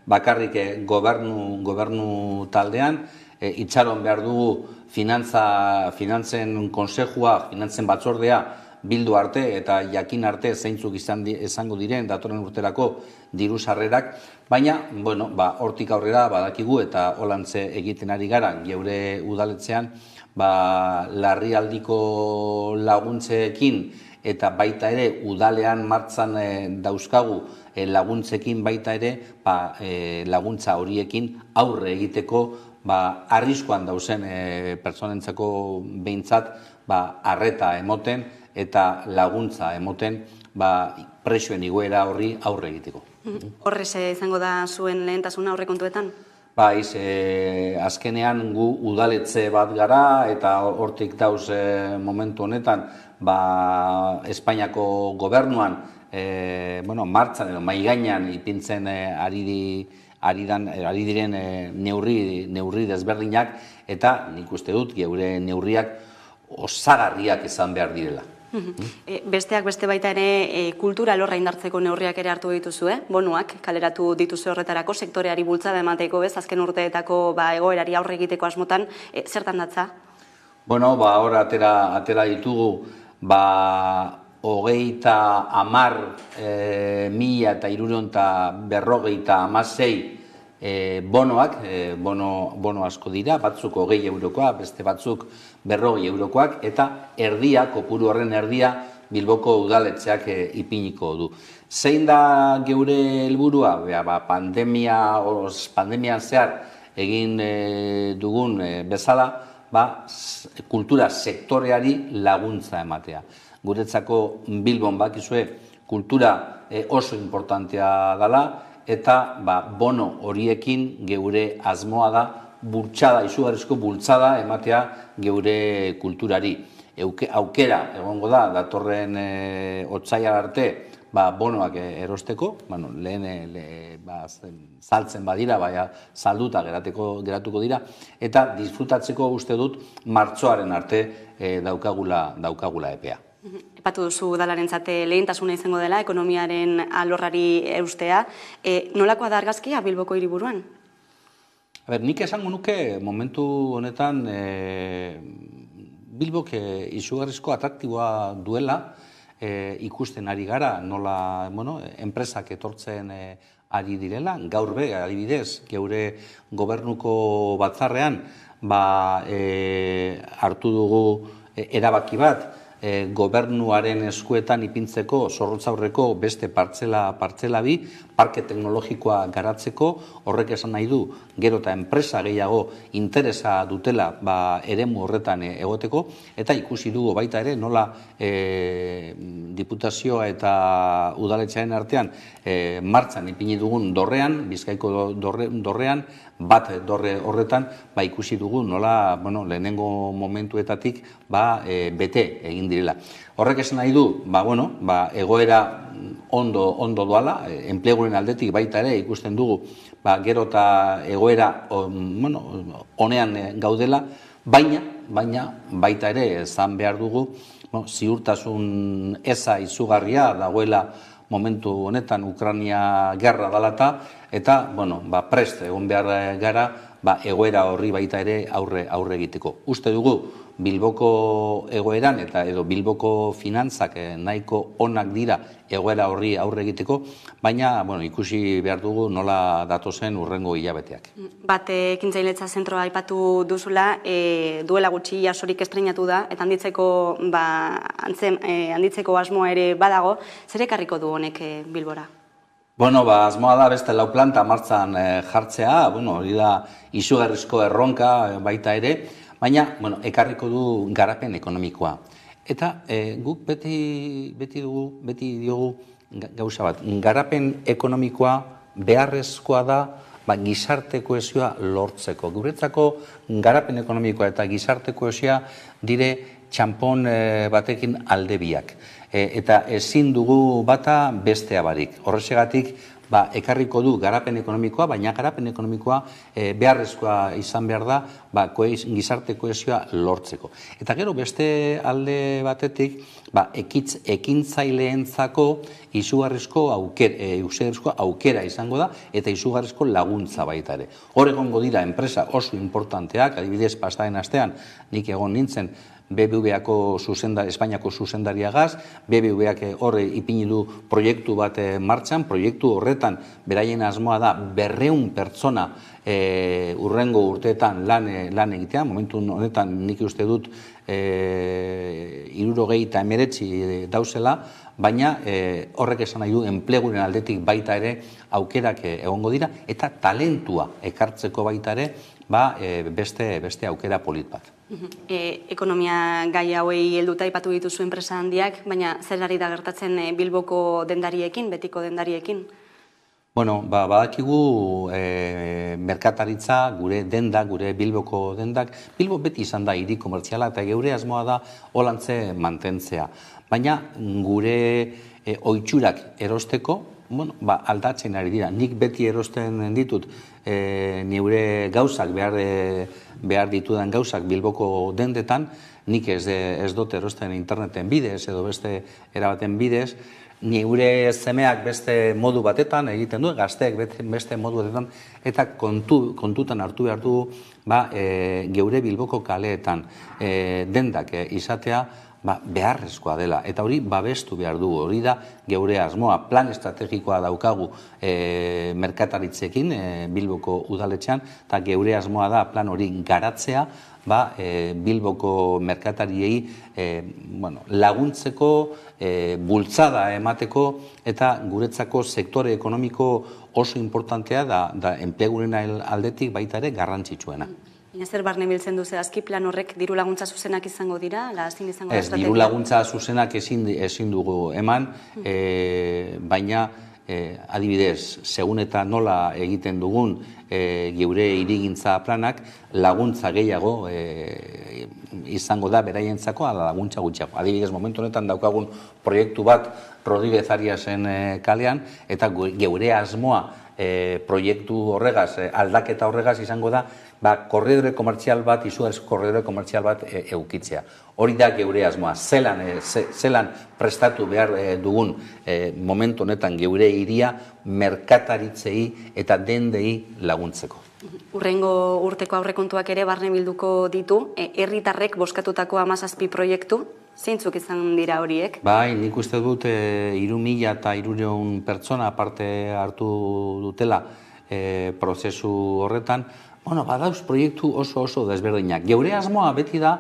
bakarrik gobernu taldean, itxaron behar dugu finantzen konsejua, finantzen batzordea, bildu arte eta jakin arte zeintzuk izango diren datorren urterako diru sarrerak, baina, bueno, hortik aurrera badakigu eta holantze egiten ari gara geure udaletzean, larrialdiko laguntzeekin eta baita ere udalean martzan dauzkagu laguntzeekin baita ere laguntza horiekin aurre egiteko arriskoan dauzen pertsonentzako behintzat arreta emoten eta laguntza emoten presioen igoera horri aurre egiteko. Horrez izango da zuen lehentasuna aurrekontuetan? Baiz, azkenean gu udaletze bat gara eta hortik dauz momentu honetan Espainiako gobernuan martzan edo maigainan ipintzen ari diren neurri desberdinak eta nik uste dut geure neurriak osagarriak izan behar direla. Besteak beste baita ere kultura alorra indartzeko neurriak ere hartu dituzue, bonuak kaleratu dituzue horretarako sektoreari bultzada emateko, ez, azken urteetako egoerari aurre egiteko asmotan, zertan datza? Bueno, hor atera ditugu hogeita hamar mila eta hirurehun eta berrogeita hamasei bonoak, bono asko dira, batzuk hogei eurokoa, beste batzuk berrogei eurokoak, eta erdia, kopuru horren erdia, Bilboko udaletxeak ipiniko du. Zein da geure helburua? Pandemian zehar egin dugun bezala, kultura sektoreari laguntza ematea. Guretzako Bilbon bakizue kultura oso importantea dela, eta bono horiekin geure asmoa da bultzada, izugarrizko bultzada ematea geure kulturari. Aukera egongo da datorren otsailar arte bonoak erosteko, lehen saltzen badira, salduta geratuko dira, eta disfrutatzeko uste dut martxoaren arte daukagula epea. Epatu duzu udalarentzate lehentasuna izango dela, ekonomiaren alorrari eustea. Nolakoa da argazkia Bilboko hiriburuan? Nik esango nuke momentu honetan Bilbok izugarrizko atraktiboa duela, ikusten ari gara, nola enpresak etortzen ari direla, gaur be, adibidez, geure gobernuko batzarrean hartu dugu erabaki bat gobernuaren eskuetan ipintzeko zorrotzaurreko beste partzela partzela bi, parke teknologikoa garatzeko, horrek esan nahi du gero eta enpresa gehiago interesa dutela eremu horretan egoteko, eta ikusi dugu baita ere nola diputazioa eta udaletxaren artean martzan ipini dugun dorrean, Bizkaiko dorrean, bat dorre horretan, ba ikusi dugu nola, bueno, lehenengo momentuetatik, ba, bete egin direla. Horrek esan nahi du, ba, bueno, ba, egoera ondo, ondo doala, enpleguren aldetik baita ere ikusten dugu, ba, gero eta egoera, bueno, honean gaudela, baina, baina, baita ere, zan behar dugu, ziurtasun eza izugarria dagoela, momentu honetan Ukrania gerra dalata, eta, bueno, ba, prest egon behar gara, ba, egoera horri baita ere aurre aurre egiteko. Uste dugu, Bilboko egoeran eta edo Bilboko finantzak nahiko onak dira egoera horri aurre egiteko, baina, bueno, ikusi behar dugu nola datozen urrengo hilabeteak. Bat, ekintzailtza zentroa aipatu duzula, duela gutxi asorik estreinatu da, eta handitzeko asmoa ere badago, zer ekarriko du honek Bilbora? Bueno, ba, asmoa da beste lau planta martzan jartzea, bueno, hori da izugarrizko erronka baita ere, baina, bueno, ekarriko du garapen ekonomikoa. Eta guk beti dugu, beti diogu gauza bat, garapen ekonomikoa beharrezkoa da gizarte kohesioa lortzeko. Guretzako garapen ekonomikoa eta gizarte kohesioa dire txampon batekin aldebiak. Eta ezin dugu bata bestea barik. Horrezegatik, ekarriko du garapen ekonomikoa, baina garapen ekonomikoa beharrezkoa izan behar da gizarte kohesioa lortzeko. Eta gero beste alde batetik, ekintzaileentzako izugarrizko aukera izango da eta izugarrizko laguntza baita ere. Hor egongo dira enpresa oso importanteak, adibidez pasaren astean nik egon nintzen, B B V-ako Espainiako zuzendariagaz, B B V-ak horre ipini du proiektu bat martxan, proiektu horretan beraien asmoa da berreun pertsona urrengo urteetan lan egitea, momentu honetan nik uste dut hirurogei eta hemeretzi dauzela, baina horrek esan nahi du enpleguren aldetik baita ere aukerak egongo dira, eta talentua ekartzeko baita ere beste aukera polit bat. Ekonomia gai hauei helduta aipatu dituzu enpresa handiak, baina zer ari da gertatzen Bilboko dendariekin, betiko dendariekin? Bueno, badakigu merkataritza, gure dendak, gure Bilboko dendak. Bilbo beti izan da hiri komertziala eta geure asmoa da holantze mantentzea. Baina gure ohiturak erosteko, aldatzen ari dira. Nik beti erosten ditut nire gauzak, behar ditudan gauzak Bilboko dendetan, nik ez dut erosten interneten bidez edo beste erabaten bidez, nire semeak beste modu batetan egiten du, gazteak beste modu batetan, eta kontutan hartu behar du geure Bilboko kaleetan dendak izatea, beharrezkoa dela, eta hori babestu behar dugu, hori da geure asmoa, plan estrategikoa daukagu merkataritzekin Bilboko udaletxean, eta geure asmoa da plan hori garatzea Bilboko merkatariei laguntzeko, bultzada emateko, eta guretzako sektore ekonomiko oso importantea da enpleguren aldetik baita ere garrantzitsuena. Zer barne biltzen duze, azki plan horrek diru laguntza zuzenak izango dira? Ez, diru laguntza zuzenak ezin dugu eman, baina adibidez, segun eta nola egiten dugun geure hirigintza planak, laguntza gehiago izango da beraientzako, ala laguntza gutxiago. Adibidez, momentu honetan daukagun proiektu bat Rodríguez Ariasen kalean, eta geure asmoa proiektu horregaz, aldaketa horregaz izango da, korredore komertzial bat, izugarrizko korredore komertzial bat eukitzea. Hori da geure asmoa, zelan prestatu behar dugun momentu honetan geure hiria merkataritzei eta dendei laguntzeko. Urrengo urteko aurrekontuak ere barne bilduko ditu, herritarrek boskatutako hamazazpi proiektu, zeintzuk izan dira horiek? Bai, nik uste dut hiru mila eta hirurehun pertsona parte hartu dutela prozesu horretan. Bueno, badauz proiektu oso oso desberdinak. Geure asmoa beti da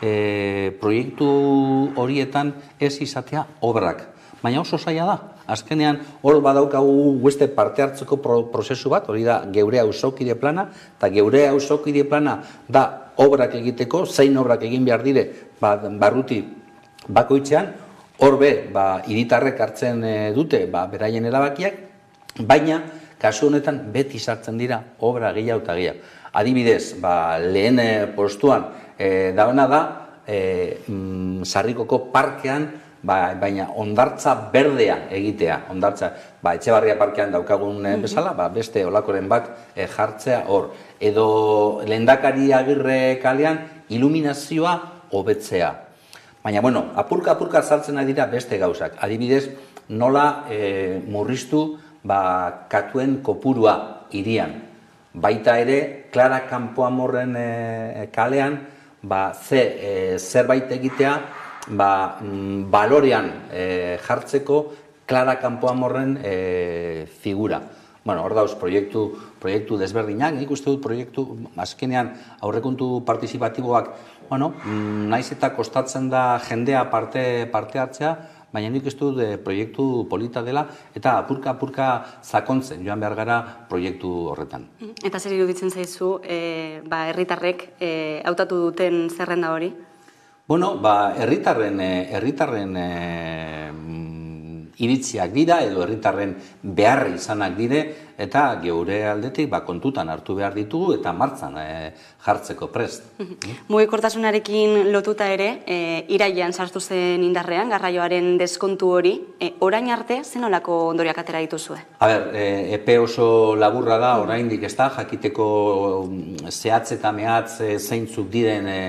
e, proiektu horietan ez izatea obrak. Baina oso zaila da. Azkenean hor badaukagu beste parte hartzeko pro, prozesu bat, hori da geure auzokide plana, eta geure auzokide plana da obrak egiteko, zein obrak egin behar dire ba, barruti bakoitzean, hor be, ba, hiritarrek hartzen e, dute ba, beraien erabakiak, baina kasu honetan beti sartzen dira obra gehiago eta gehiago. Adibidez, ba, lehen e, postuan e, dauna da e, mm, Sarrikoko parkean, ba, baina ondartza berdea egitea, ondartza, ba, Etxebarria parkean daukagun mm -hmm. bezala, ba, beste olakoren bat e, jartzea hor. Edo Lehendakari Agirre kalean iluminazioa hobetzea. Baina, bueno, apurka-apurka sartzen ari dira beste gauzak. Adibidez, nola e, murriztu ba, katuen kopurua irian. Baita ere, Clara Campoamorren e, kalean, ba, ze, e, zerbait egitea, ba, m, balorean e, jartzeko Clara Campoamorren e, figura. Bueno, hor dauz, proiektu, proiektu desberdinak, nik uste dut proiektu, azkenean aurrekontu partizipatiboak, bueno, naiz eta kostatzen da jendea parte, parte hartzea, baina nik uste dut e, proiektu polita dela, eta apurka-apurka zakontzen joan behar gara proiektu horretan. Eta zer iruditzen zaizu, e, ba, herritarrek e, hautatu duten zerrenda hori? Bueno, ba, herritarren, herritarren, e, iritziak dira edo herritarren beharri izanak dire eta geure aldetik ba, kontutan hartu behar ditugu eta martzan e, jartzeko prest. Mugikortasunarekin lotuta ere, e, irailean sartu zen indarrean, garraioaren deskontu hori, e, orain arte zenolako ondoriak atera dituzue? A ber, e, epe oso laburra da, oraindik ez da, jakiteko zehatz eta mehatz e, zeintzuk diren e,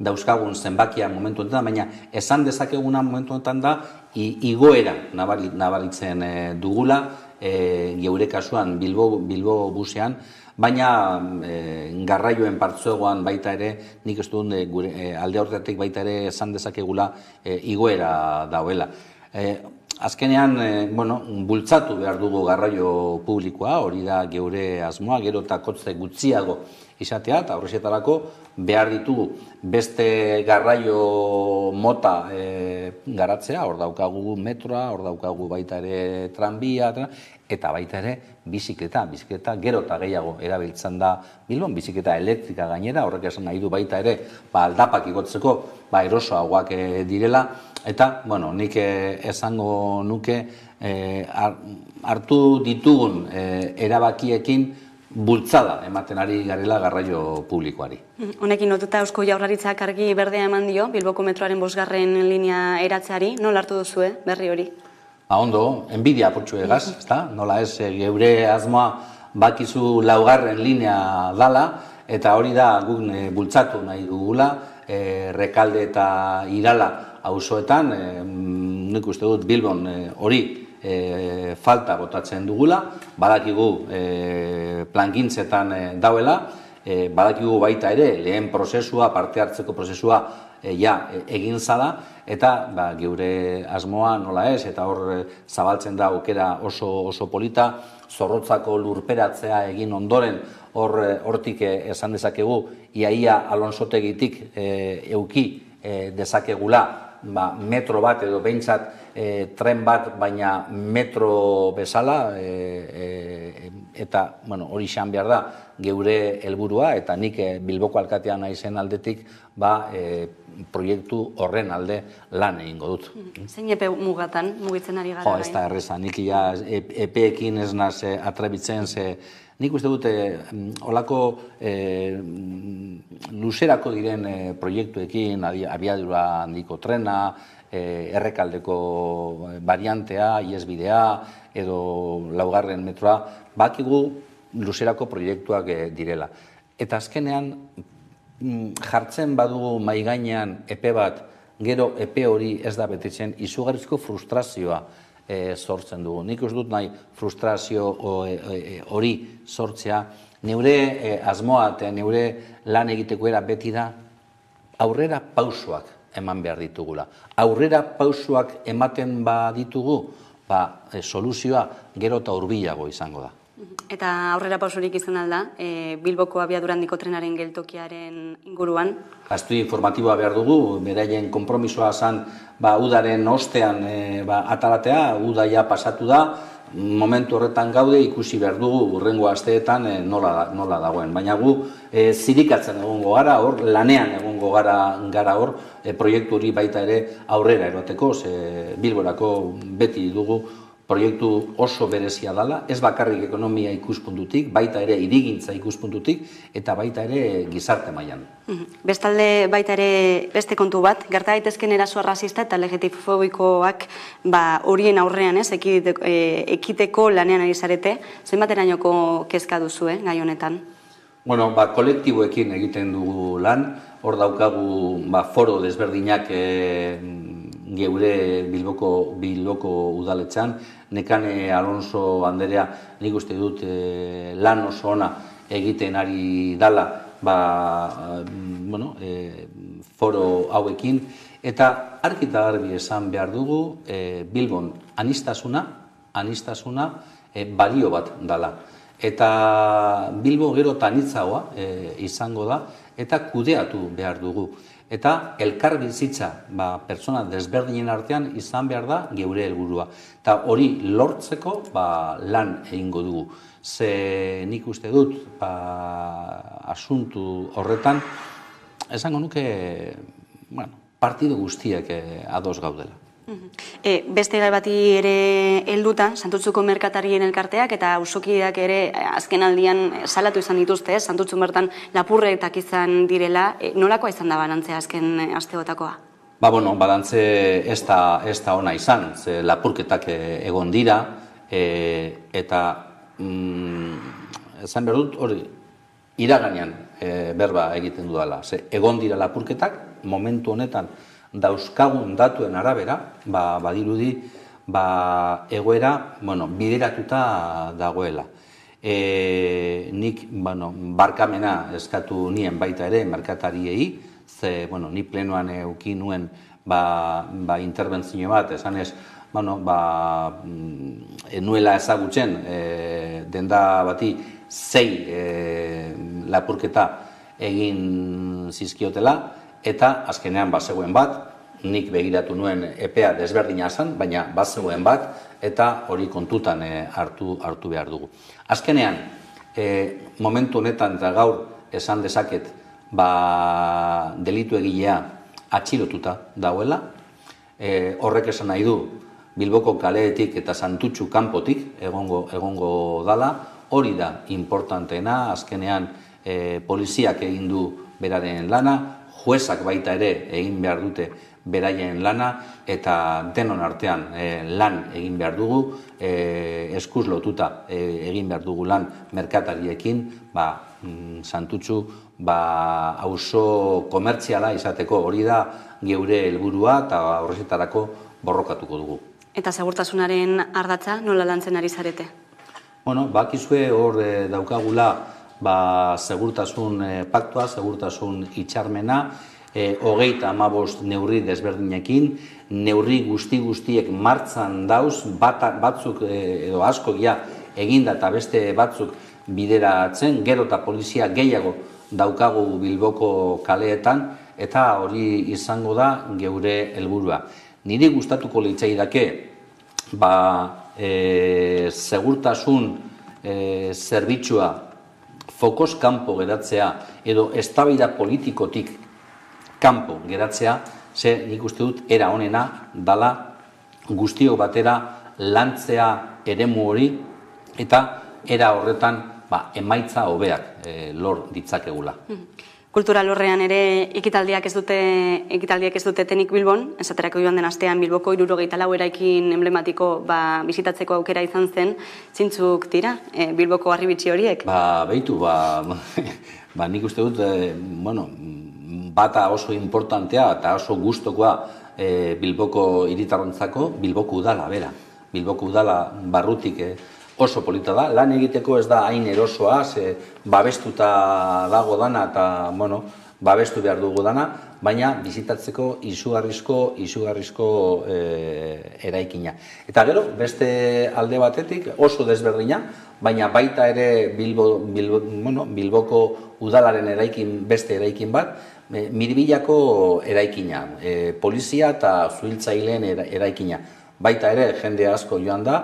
dauzkagun zenbakia momentu honetan, baina esan dezakeguna momentu honetan da I, igoera nabaritzen e, dugula, e, geure kasuan Bilbo, Bilbo busean, baina e, garraioen partzuegoan baita ere, nik ez duen e, e, alde horretik baita ere esan dezakegula e, igoera dauela. E, azkenean, e, bueno, bultzatu behar dugu garraio publikoa, hori da geure asmoa, gero eta kotze gutxiago izatea, eta horrezetarako behar ditugu beste garraio mota e, garatzea, hor daukagu metroa, hor daukagu baita ere tranbia, eta baita ere bizikleta, bizikleta gero eta gehiago erabiltzen da Bilbon, bizikleta elektrika gainera, horrek esan nahi du baita ere ba, aldapak igotzeko ba, erosoagoak e, direla, eta, bueno, nik e, esango nuke e, hartu ditugun e, erabakiekin bultzada ematen ari garela garraio publikoari. Honekin lotuta Eusko Jaurlaritzak argi berdea eman dio Bilboko metroaren bosgarren linea eratzeari, nola hartu duzue berri hori? Ba, ondo, enbidia apurtxu egaz, ezta? Nola ez, geure asmoa bakizu laugarren linea dala, eta hori da guk bultzatu nahi dugula, e, Rekalde eta Irala auzoetan, e, nik uste dut Bilbon e, hori, E, falta botatzen dugula, badakigu e, plangintzetan e, dauela, e, badakigu baita ere lehen prozesua, parte hartzeko prozesua e, ja e, egin zala, eta ba, geure asmoa nola ez, eta hor e, zabaltzen da aukera oso, oso polita, Zorrotzako lurperatzea egin ondoren, hor hortik e, esan dezakegu, iaia Alonsotegitik e, euki e, dezakegula, ba, metro bat edo behintzat e, tren bat, baina metro bezala e, e, eta bueno, hori xan behar da geure helburua eta nik e, Bilboko alkatea naizen aldetik ba, e, proiektu horren alde lan egingo dut. Zein epe mugatan mugitzen ari gara? Jo, ez da erreza, nik ja epeekin ez naz e, atrebitzen ze nik uste dute olako e, luzerako diren e, proiektuekin, abiadura handiko trena, e, errekaldeko variantea, iesbidea edo laugarren metroa, bakigu luzerako proiektuak e, direla. Eta azkenean jartzen badugu maigainean epe bat, gero epe hori ez da betetzen, izugarrizko frustrazioa E, sortzen dugu. Nik uste dut nahi frustrazio hori e, e, sortzea. Neure e, asmoa eta neure lan egiteko era beti da aurrera pausoak eman behar ditugula. Aurrera pausoak ematen baditugu, ba, e, soluzioa gero eta hurbilago izango da. Eta aurrera pausurik izan alda, Bilboko abiadurandiko trenaren geltokiaren inguruan. Aztu informatiboa behar dugu, beraien konpromisoa zan udaren ostean atalatea, udaia pasatu da, momentu horretan gaude ikusi behar dugu urrengo asteetan nola dagoen. Baina gu zirikatzen egongo gara hor, lanean egongo gara hor, proiektu hori baita ere aurrera eroateko, Bilborako beti dugu, proiektu oso berezia dela, ez bakarrik ekonomia ikuspuntutik, baita ere hirigintza ikuspuntutik, eta baita ere gizarte mailan. Bestalde baita ere beste kontu bat, gerta daitezken eraso arrazista eta legitimofobikoak horien aurrean ez, ekiteko lanean ari zarete, zenbaterainoko kezka duzu gai honetan? Bueno, kolektiboekin egiten dugu lan, hor daukagu foro desberdinak geure Bilboko udaletxan, Nekane Alonso Anderea nik uste dut lan oso ona egiten ari dala foro hauekin. Eta argita garbi esan behar dugu Bilbon aniztasuna, aniztasuna balio bat dala. Eta Bilbo gero tanitzagoa izango da eta kudeatu behar dugu. Eta elkar bizitza, pertsona desberdinen artean izan behar da geure helburua. Eta hori lortzeko lan egingo dugu. Ze nik uste dut asuntu horretan, esango nuke partido guztiak ados gaudela. Beste gai bati ere helduta, Santutzuko merkatarien elkarteak eta auzokideak ere azken aldian salatu izan dituzte, Santutzun bertan lapurretak izan direla, nolakoa izan da balantzea azken asteotakoa? Ba, bueno, balantze ez da ona izan, lapurketak egon dira, eta esan behar dut hori, iraganean berba egiten dudala. Egon dira lapurketak, momentu honetan, dauzkagun datuen arabera, badirudi, egoera bideratuta dagoela. Nik barkamena eskatu nien baita ere merkatariei, ze ni plenoan euki nuen interbentzio bat, esan ez, nuela ezagutzen denda bati zei lapurketa egin zizkiotela, eta azkenean bazegoen bat, nik begiratu nuen epea desberdina zan, baina bazegoen bat, eta hori kontutan hartu behar dugu. Azkenean, momentu honetan eta gaur esan dezaket delitu egilea atxilotuta dagoela, horrek esan nahi du Bilboko kaleetik eta Santutxu kanpotik egongo dala, hori da importanteena, azkenean poliziak egin du beraren lana, juezak baita ere egin behar dute beraien lana eta denon artean lan egin behar dugu, eskuz lotuta egin behar dugu lan merkatariekin, Santutxu auzo komertziala izateko hori da geure helburua eta horretarako borrokatuko dugu. Eta segurtasunaren ardatza nola lantzen ari zarete? Bueno, bakizue hor daukagula segurtasun paktua, segurtasun itxarmena, hogeita hamabost neurri desberdinekin, neurri guzti-guztiek martzan dauz, batzuk edo asko eginda eta beste batzuk bideratzen, gero eta polizia gehiago daukagu Bilboko kaleetan, eta hori izango da geure helburua. Niri gustatuko litzaidake, segurtasun zerbitzua, fokoz kanpo geratzea edo eztabaida politikotik kanpo geratzea, ze nik uste dut era honena dala guztiok batera lantzea eremu hori eta era horretan emaitza hobeak lor ditzakegula. Kultura lorrean ere ekitaldiak ez dute tenik Bilbon, esaterako joan den astean Bilboko hirurogeita lau eraikin emblematiko bisitatzeko aukera izan zen, zintzuk dira Bilboko harribitxi horiek? Ba, behitu, ba nik uste dut, bueno, bata oso importantea eta oso gustokoa Bilboko hiritarrontzako, Bilboko udala, bera, Bilboko udala barrutik oso polita da, lan egiteko ez da hain erosoa, babestuta dago dana eta babestu behar dugu dana, baina bizitatzeko izugarrizko, izugarrizko eraikina. Eta gero, beste alde batetik oso desberdina, baina baita ere Bilboko udalaren eraikin beste eraikin bat, Mirbilako eraikina, polizia eta suhiltzaileen eraikina. Baita ere, jende asko joan da,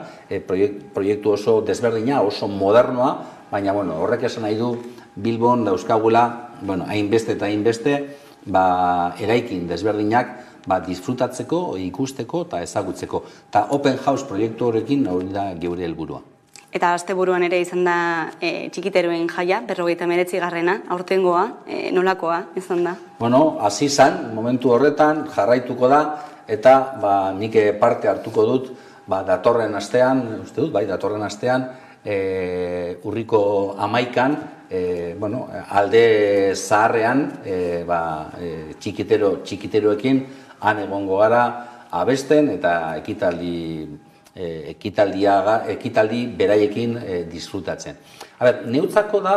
proiektu oso desberdina, oso modernoa, baina horrek esan nahi du Bilbon dauzkagula, hainbeste eta hainbeste, eraikin desberdinak disfrutatzeko, ikusteko eta ezagutzeko. Eta Open House proiektu horrekin hori da geure helburua. Eta asteburuan ere izan da txikiteruen jaia, berrogeita hemeretzigarrena, aurtengoa, nolakoa, izan da? Bueno, hasi izan, momentu horretan, jarraituko da, eta nik parte hartuko dut, datorren astean, uste dut, bai, datorren astean, urriko amaikan, alde zaharrean, txikiteroekin, han egongo gara abesten, eta ekitaldi, ekitaldi beraiekin disfrutatzen. Neutzako da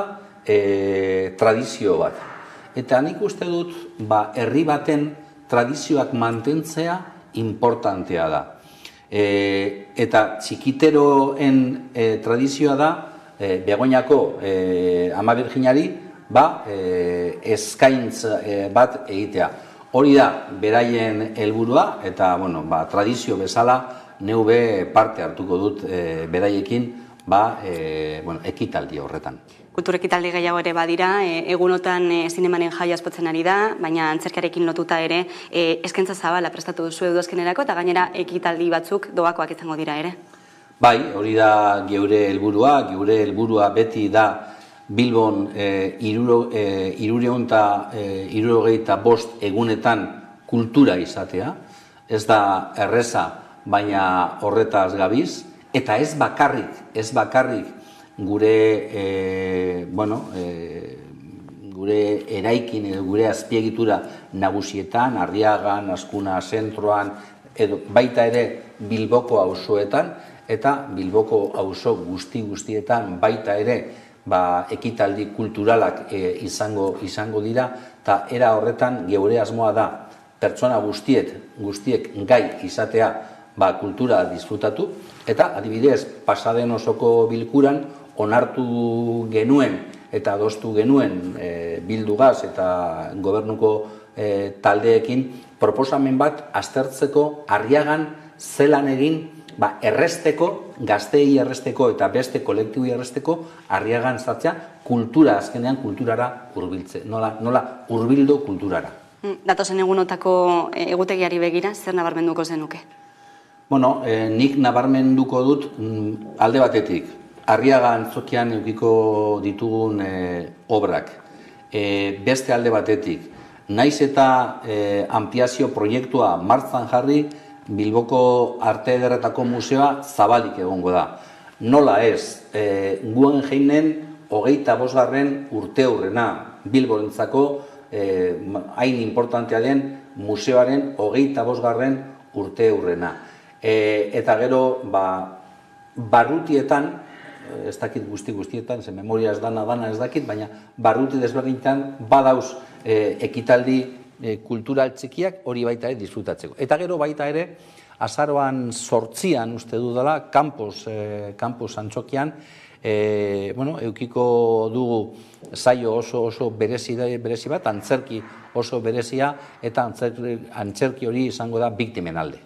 tradizio bat. Eta nik uste dut, herri baten tradizioak mantentzea importantea da. Eta txikiteroen tradizioa da, Begoñako Ama Birjinari eskaintz bat egitea. Hori da, beraien helburua eta tradizio bezala neu be parte hartuko dut beraiekin ekitaldi horretan. Kulturekitaldi gehiago ere badira, egunotan zinemaren jaia ospatzen ari da, baina antzerkiarekin lotuta ere eskaintza zabala prestatu duzu udazkenerako eta gainera ekitaldi batzuk doakoak izango dira ere. Bai, hori da geure helburua, geure helburua beti da Bilbon hirurehun eta hirurogeita bost egunetan kultura izatea, ez da erreza, baina horretaz gabiz, eta ez bakarrik, ez bakarrik gure, bueno, gure eraikin, gure azpiegitura nagusietan, Arriagan, Azkuna, Zentroan, edo baita ere Bilboko auzoetan, eta Bilboko auzo guzti guztietan baita ere ekitaldi kulturalak izango dira, eta era horretan geure asmoa da pertsona guztiek gai izatea kultura disfrutatu, eta adibidez pasaden osoko bilkuran onartu genuen eta adostu genuen Bildugaz eta gobernuko taldeekin proposamen bat aztertzeko Arriagan zelan egin erresteko, gazteei erresteko eta beste kolektibi erresteko Arriagan zatzea kultura, azkenean kulturara hurbiltze, nola hurbildu kulturara. Datozen egunotako egutegiari begira, zer nabarmenduko zenuke? Bueno, nik nabarmenduko dut alde batetik, Arriaga antzokian edukiko ditugun obrak. Beste alde batetik, naiz eta ampliazio proiektua martzan jarri, Bilboko Arte Ederretako Museoa zabalik egongo da. Nola ez, Guggenheimen hogeita bosgarren urte hurrena, Bilborentzako hain importantea den museoaren hogeita bosgarren urte hurrena. Eta gero, barrutietan, ez dakit guzti guztietan, ze memoria ez dana dana ez dakit, baina barruti desberdinetan badauz ekitaldi kulturaltzekiak hori baita ere disfrutatzeko. Eta gero baita ere, azaroan sortzian uste dudala, kanpos antzokian, eukiko dugu zaio oso berezi bat, antzerki oso berezia, eta antzerki hori izango da biktimen alde.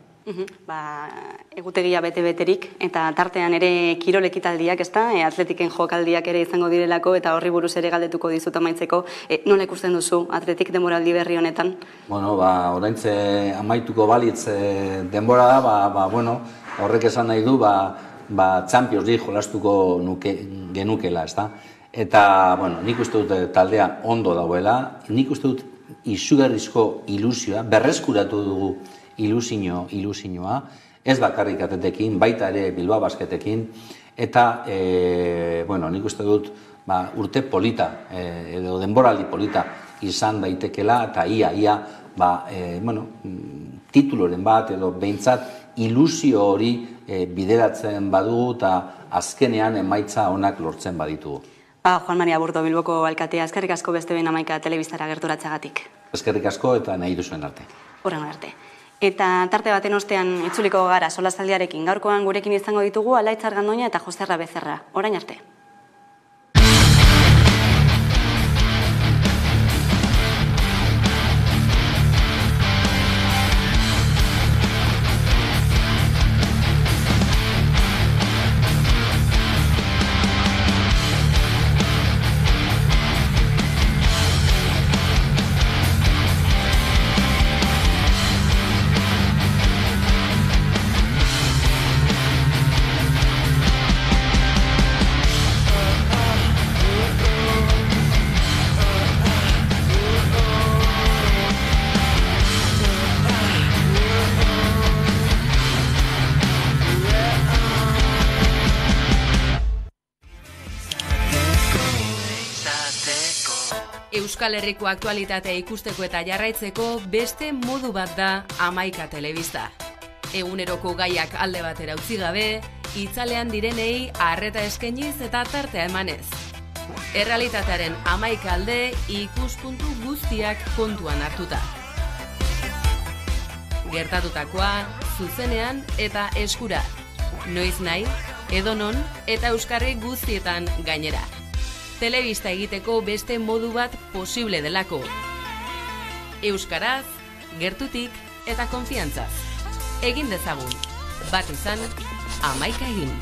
Egutegia bete-beterik eta tartean ere kirol ekitaldiak, atletiken jokaldiak ere izango direlako eta horri buruz ere galdetuko dizut amaitzeko. Nola ikusten duzu atletik denboraldi berri honetan? Bueno, oraintxe amaituko balitz denbora da, horrek esan nahi du Champions League jolastuko genukela. Eta nik uste dut taldea ondo dagoela, nik uste dut izugarrizko ilusioa, berreskuratu dugu ilusioa, ez bakarrik atetekin, baita ere Bilbao Basketekin, eta nik uste dut urte polita, edo denboraldi polita izan daitekela, eta ia-ia tituloren bat, edo behintzat ilusio hori bideratzen badugu, eta azkenean emaitza onak lortzen baditugu. Juan Mari Aburto, Bilboko alkatea, eskerrik asko beste behin Hamaika telebistara gerturatzagatik. Eskerrik asko eta nahi duzuen arte. Horrengo arte. Eta tarte baten ostean itzuliko gara solasaldiarekin. Gaurkoan gurekin izango ditugu Alaitz Argandoña eta Jose Ramon Becerra. Orain arte. Euskal Herriko aktualitatea ikusteko eta jarraitzeko beste modu bat da Hamaika telebista. Eguneroko gaiak alde batera utzi gabe, itzalean direnei arreta eskainiz eta tartea emanez. Errealitatearen hamaika alde ikuspuntu guztiak kontuan hartuta. Gertatutakoa, zuzenean eta eskura. Noiz nahi, edonon eta euskarri guztietan gainera. Telebista egiteko beste modu bat posible delako. Euskaraz, gertutik eta konfiantzaz. Egin dezagun, bat izan, hamaika egin.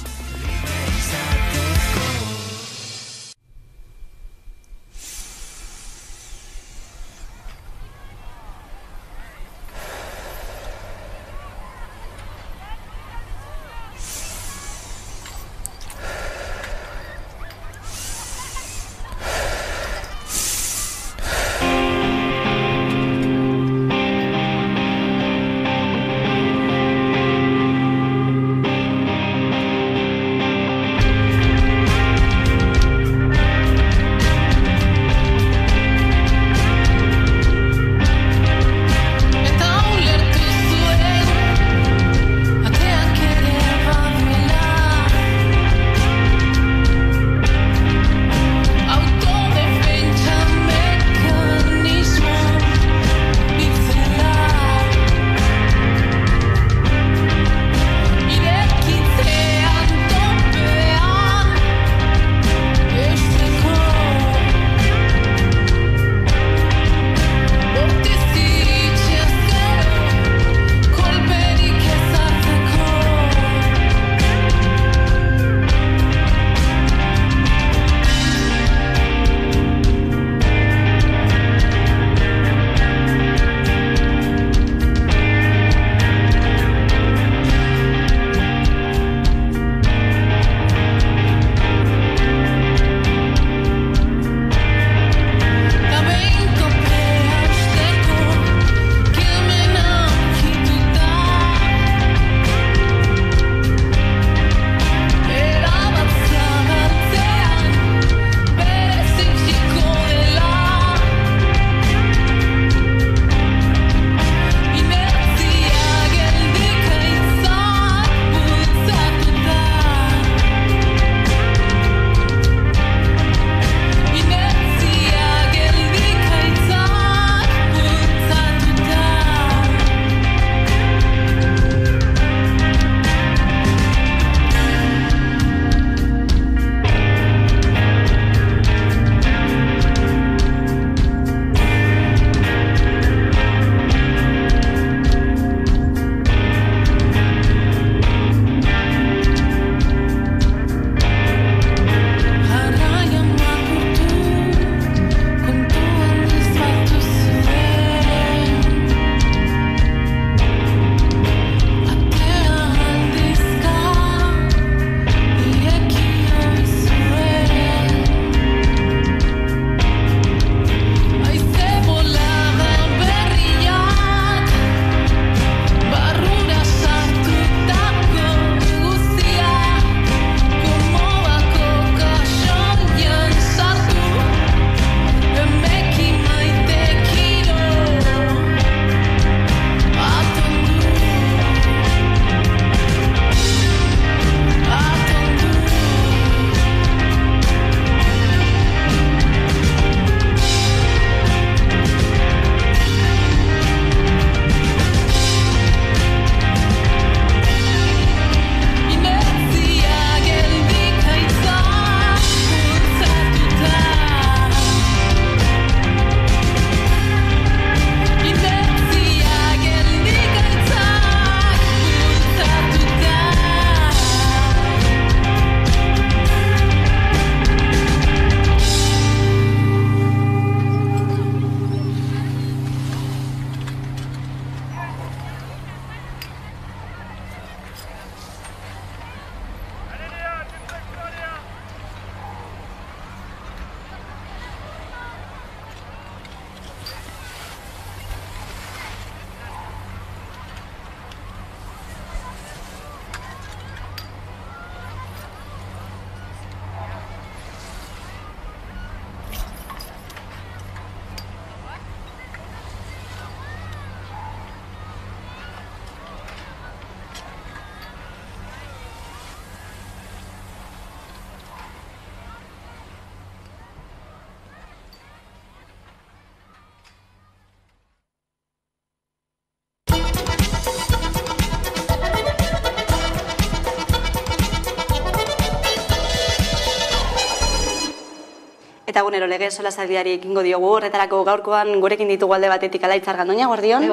eta gunero lege sola zaldiari ekingo diogu, horretarako gaurkoan gurekin ditugu alde batetik Alaitz Argandoña, guardion,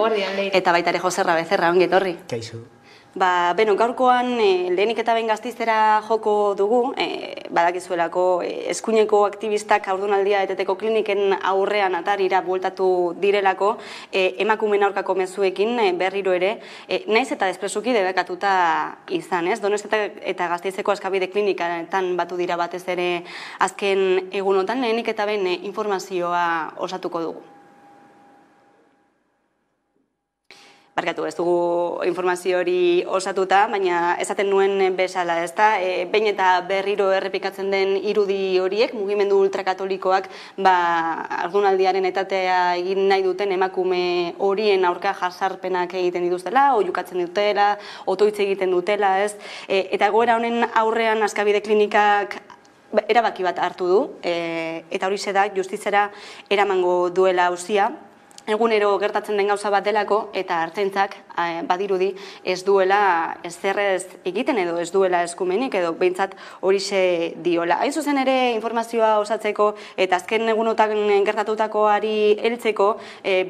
eta baita ere Jose Ramon Becerra, ongi etorri. Kaixo. Ba, beno, gaurkoan lehenik eta behin Gasteizera joko dugu, badakizuelako eskuineko aktivistak haurdunaldia eteteko kliniken aurrean atarira bueltatu direlako, emakumen aurkako mezuekin berriro ere, naiz eta despresuki debekatuta izan, ez? Donostia eta Gasteizeko Askabide klinikanetan batu dira batez ere azken egunotan, lehenik eta behin informazioa osatuko dugu. Barkatu, ez dugu informazio hori osatuta, baina esaten nuen bezala, ez da? Behin eta berriro errepikatzen den irudi horiek, mugimendu ultrakatolikoak haurdunaldiaren etatea egin nahi duten emakume horien aurka jazarpenak egiten dituztela, oihukatzen dutela, otoitz egiten dutela, ez? Eta egoera honen aurrean Askabide klinikak erabaki bat hartu du, eta horixe da justiziara eramango duela auzia. Egunero gertatzen den gauza bat delako eta Ertzaintzak badirudi ez duela ezerrez egiten edo ez duela eskumenik edo behintzat horixe diola. Hain zuzen ere informazioa osatzeko eta azken egunotan gertatutakoari heltzeko,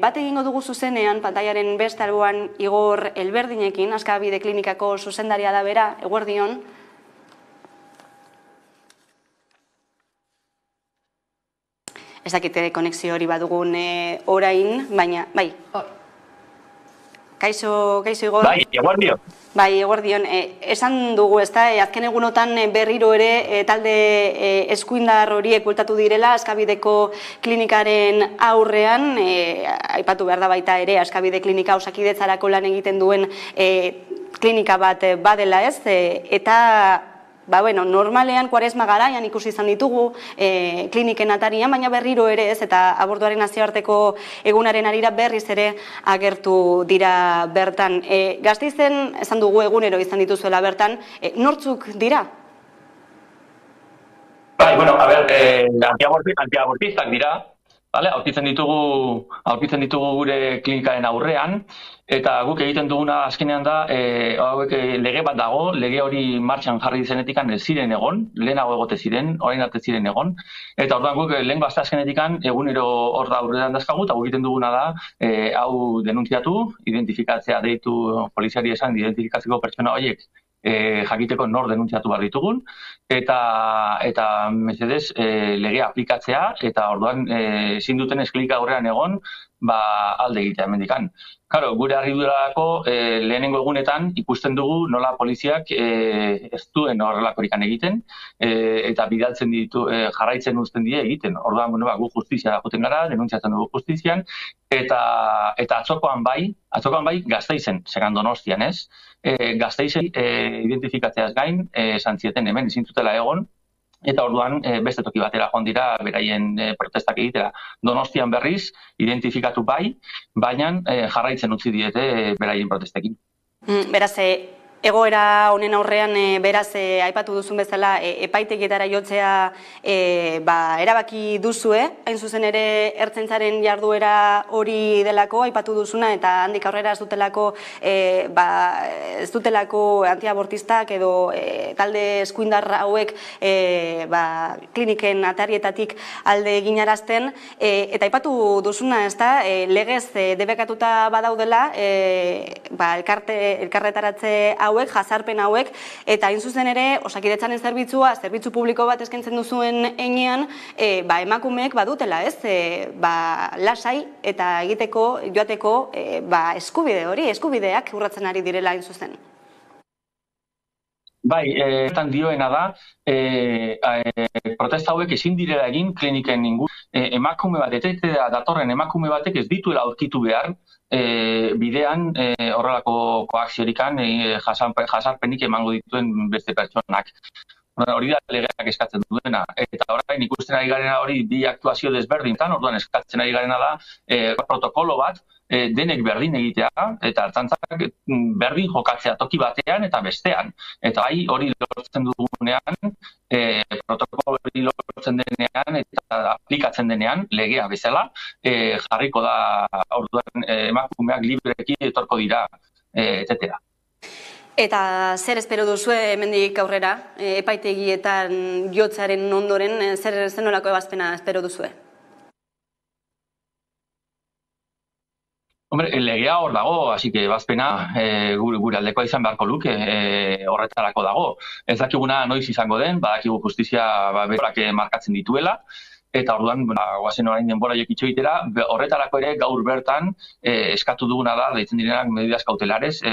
bat egingo dugu zuzenean pantailaren beste alboan Igor Elberdinekin, Askabide klinikako zuzendaria da bera, eguerdi on. Ez dakite konexio hori badugun orain, baina, bai. Kaixo, kaixo Igor. Bai, eguerdion. Bai, eguerdion. Esan dugu, ez da, azken egunotan berriro ere talde eskuindar horiek bueltatu direla Askabideko klinikaren aurrean, aipatu behar da baita ere, Askabide klinika Osakidetzarako lan egiten duen klinika bat badela ez, eta... Ba, bueno, normalean, kuaresma garaian ikusi izan ditugu kliniken atarian, baina berriro ere ez, eta aborduaren nazioarteko egunaren arira berriz ere agertu dira bertan. Gasteizen, esan dugu egunero izan dituzuela bertan, nortzuk dira? Bai, bueno, a ber, antiabortistak dira, aurkitzen ditugu gure klinikaren aurrean, eta guk egiten duguna azkenean da, lege bat dago, lege hori martxan jarri zenetikan ez ziren egon, lehenago egote ziren, orain arte ziren egon, eta orduan guk lehen bazte azkenetikan egunero hor da aurrean dazkagu, eta guk egiten duguna da, hau denunziatu, identifikatzea deitu poliziari esan, identifikatzeko pertsona horiek jakiteko nor denunziatu behar ditugun, eta mesedez legea aplikatzea, eta orduan ezin duten esklika aurrean egon, alde egitea emendikan. Karo, gure harridurako lehenengo egunetan ikusten dugu nola poliziak ez duen horrelakorikan egiten eta bidaltzen ditu jarraitzen uzten die egiten. Orduan, gu justizia joten gara, denuntziatzen dugu justizian, eta atzokoan bai, atzokoan bai Gasteizen, zekan Donostian ez, Gasteizen identifikatzeaz gain, zantzieten hemen izintutela egon, eta orduan beste toki batera joan dira beraien protestak egitera. Donostian berriz, identifikatu bai, baina jarraitzen utzi diete beraien protestekin. Beraz, egoera honen aurrean, beraz, aipatu duzun bezala, epaitegietara jotzea erabaki duzue, hain zuzen ere Ertzaintzaren jarduera hori delako, aipatu duzuna, eta handik aurrera ez dutelako ez dutelako antiabortistak edo talde eskuindar hauek kliniken atarietatik alde eginarazten, eta aipatu duzuna, ez da, legez debekatuta badaudela, elkarretaratze hauek, jazarpen hauek, eta hain zuzen ere, Osakidetzaren zerbitzua, zerbitzu publiko bat eskaintzen duzuen heinean, emakumeek badutela, ez? Lasai eta egiteko, joateko, eskubide hori, eskubideak urratzen ari direla hain zuzen. Bai, etan dioena da, protesta hauek ezin direla egin kliniken ingur, emakume bat, eta datorren emakume batek ez dituela aurkitu behar, bidean horrelako koakziorikan jasarpenik emango dituen beste pertsonak. Hori da legeak eskatzen duena, eta orain ikusten ari garena hori bi aktuazio desberdintan, orduan eskatzen ari garena da protokolo bat denek berdin egitea, eta Ertzaintzak berdin jokatzea toki batean eta bestean. Eta bai hori lortzen dugunean, protokolo hori lortzen denean eta aplikatzen denean, legea bezala, jarriko da orduan emakumeak libreki etorko dira, et cetera. Eta zer espero duzu hemendik aurrera, epaitegietan jotzaren ondoren, zer zenolako ebazpena espero duzu? Hombre, legea hor dago, hasi que ebazpena gure aldekoa izan beharko luke, horretarako dago. Ez dakiguna noiz izango den, badakigu justizia berak markatzen dituela, eta orduan, guazen orain denbora jokitxo itera, horretarako ere gaur bertan eskatu duguna da, deitzen direnak medidas kautelares,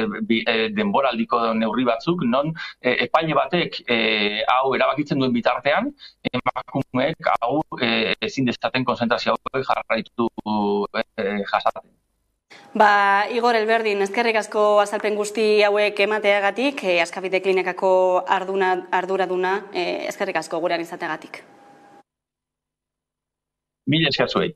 denboraldiko neurri batzuk, non epaile batek hau erabakitzen duen bitartean, emakumeek hau ezin dezaten konzentrazio hauek jarraitu jasaten. Ba, Igor Elberdin, ezkerrik asko azalpen guzti hauek emateagatik, Askabide klinikako arduraduna, ezkerrik asko gurean izateagatik. Mila esker zuei.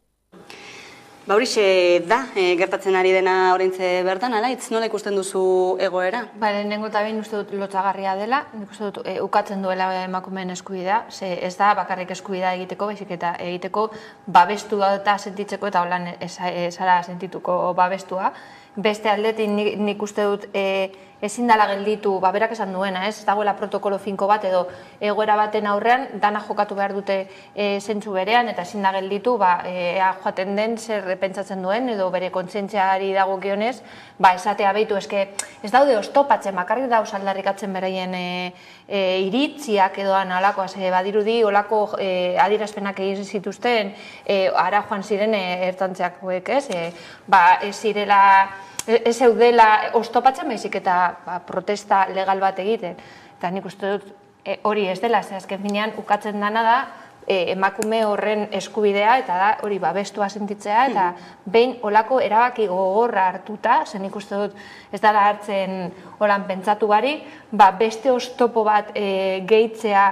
Ba, horixe da, gertatzen ari dena oraintxe bertan, Alaitz, nola ikusten duzu egoera? Ba, lehenengo eta behin uste dut lotsagarria dela, nik uste dut ukatzen duela emakumeen eskubidea, ze ez da bakarrik eskubidea egiteko, baizik eta egiteko babestua eta sentitzeko, eta holan ezara sentituko babestua. Beste aldetik nik uste dut ezin dela gelditu, berak esan duena, ez dagoela protokolo finko bat edo egoera baten aurrean, dana jokatu behar dute zentzu berean, eta ezin da gelditu, ea joaten den zer pentsatzen duen, edo bere kontzientziari dagokionez, esatea behitu, eske ez daude oztopatzen, bakarrik da aldarrikatzen beraien iritziak edo analakoa, ze badirudi olako adierazpenak egin zituzten, ara joan ziren ertantziak hauek, ez? Ba, ez zirela... Ez zeudela oztopatzen baizik eta protesta legal bat egiten. Eta nik uste dut hori ez dela, ze azken finean ukatzen dana da emakume horren eskubidea eta da hori babestua sentitzea eta behin olako erabaki gogorra hartuta, zen nik uste dut ez dela hartzen holan pentsatu barik, beste oztopo bat gehitzea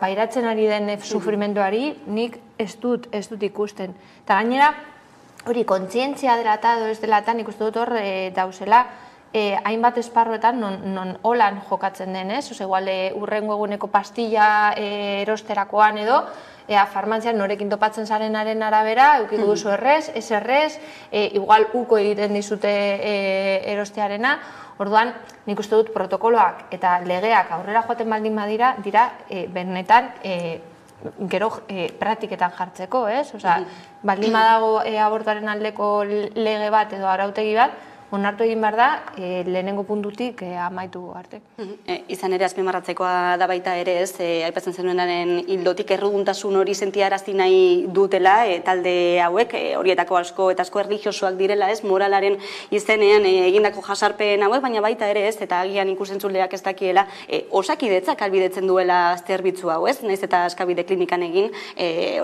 pairatzen ari den sufrimenduari nik ez dut ikusten. Eta gainera, hori, kontzientzia dela eta edo ez dela eta nik uste dut hor dauzela hainbat esparroetan non holan jokatzen denez, oza, igual urrengo eguneko pastilla erosterakoan edo, ea farmantzian norekin topatzen zarenaren arabera, eukiko duzu errez, ez errez, igual uko egiten dizute erostearena, orduan nik uste dut protokoloak eta legeak aurrera joaten baldin badira, dira benetan gero praktiketan jartzeko, ez? Osa, baldin badago abortuaren aldeko lege bat edo arautegi bat, onartu egin behar da, lehenengo puntutik amaitu arte. Izan ere, azpimarratzekoa da baita ere ez, aipatzen zenuenaren hildotik erruduntasun hori sentiarazi nahi dutela, talde hauek, horietako asko eta asko erlijiosoak direla ez, moralaren izenean egindako jasarpen hauek, baina baita ere ez, eta agian ikusentzuleak ez dakiela, Osakidetzak albidetzen duela zerbitzu hau ez, nahiz eta Askabide klinikan egin,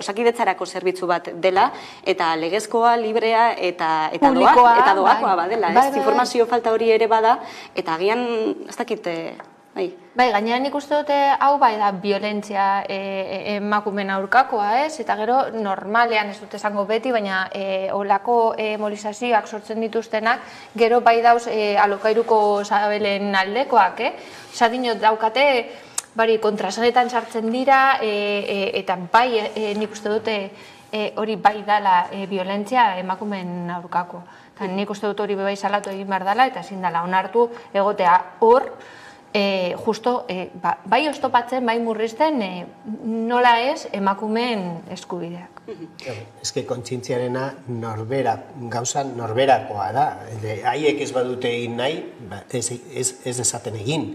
Osakidetzarako zerbitzu bat dela, eta legezkoa, librea, eta doakoa badela. Informazio falta hori ere bada, eta agian, ez dakit, bai. Bai, gainera nik uste dute, hau bai da, violentzia emakumen aurkakoa, ez? Eta gero, normalean ez dut esango beti, baina olako mobilizazioak sortzen dituztenak, gero bai dauz alokairuko zabelen aldekoak, eh? Zadinot daukate, bari, kontrasanetan sartzen dira, eta bai, nik uste dute, hori bai dala violentzia emakumen aurkako. Eta nik uste dut hori bebai salatu egin behar dela eta ezin dela onartu egotea hor, justo bai oztopatzen, bai murrizten, nola ez emakumeen eskubideak. Eske kontzientziarena norbera, gauza norberakoa da. Haiek ez badute egin nahi, ez dezaten egin,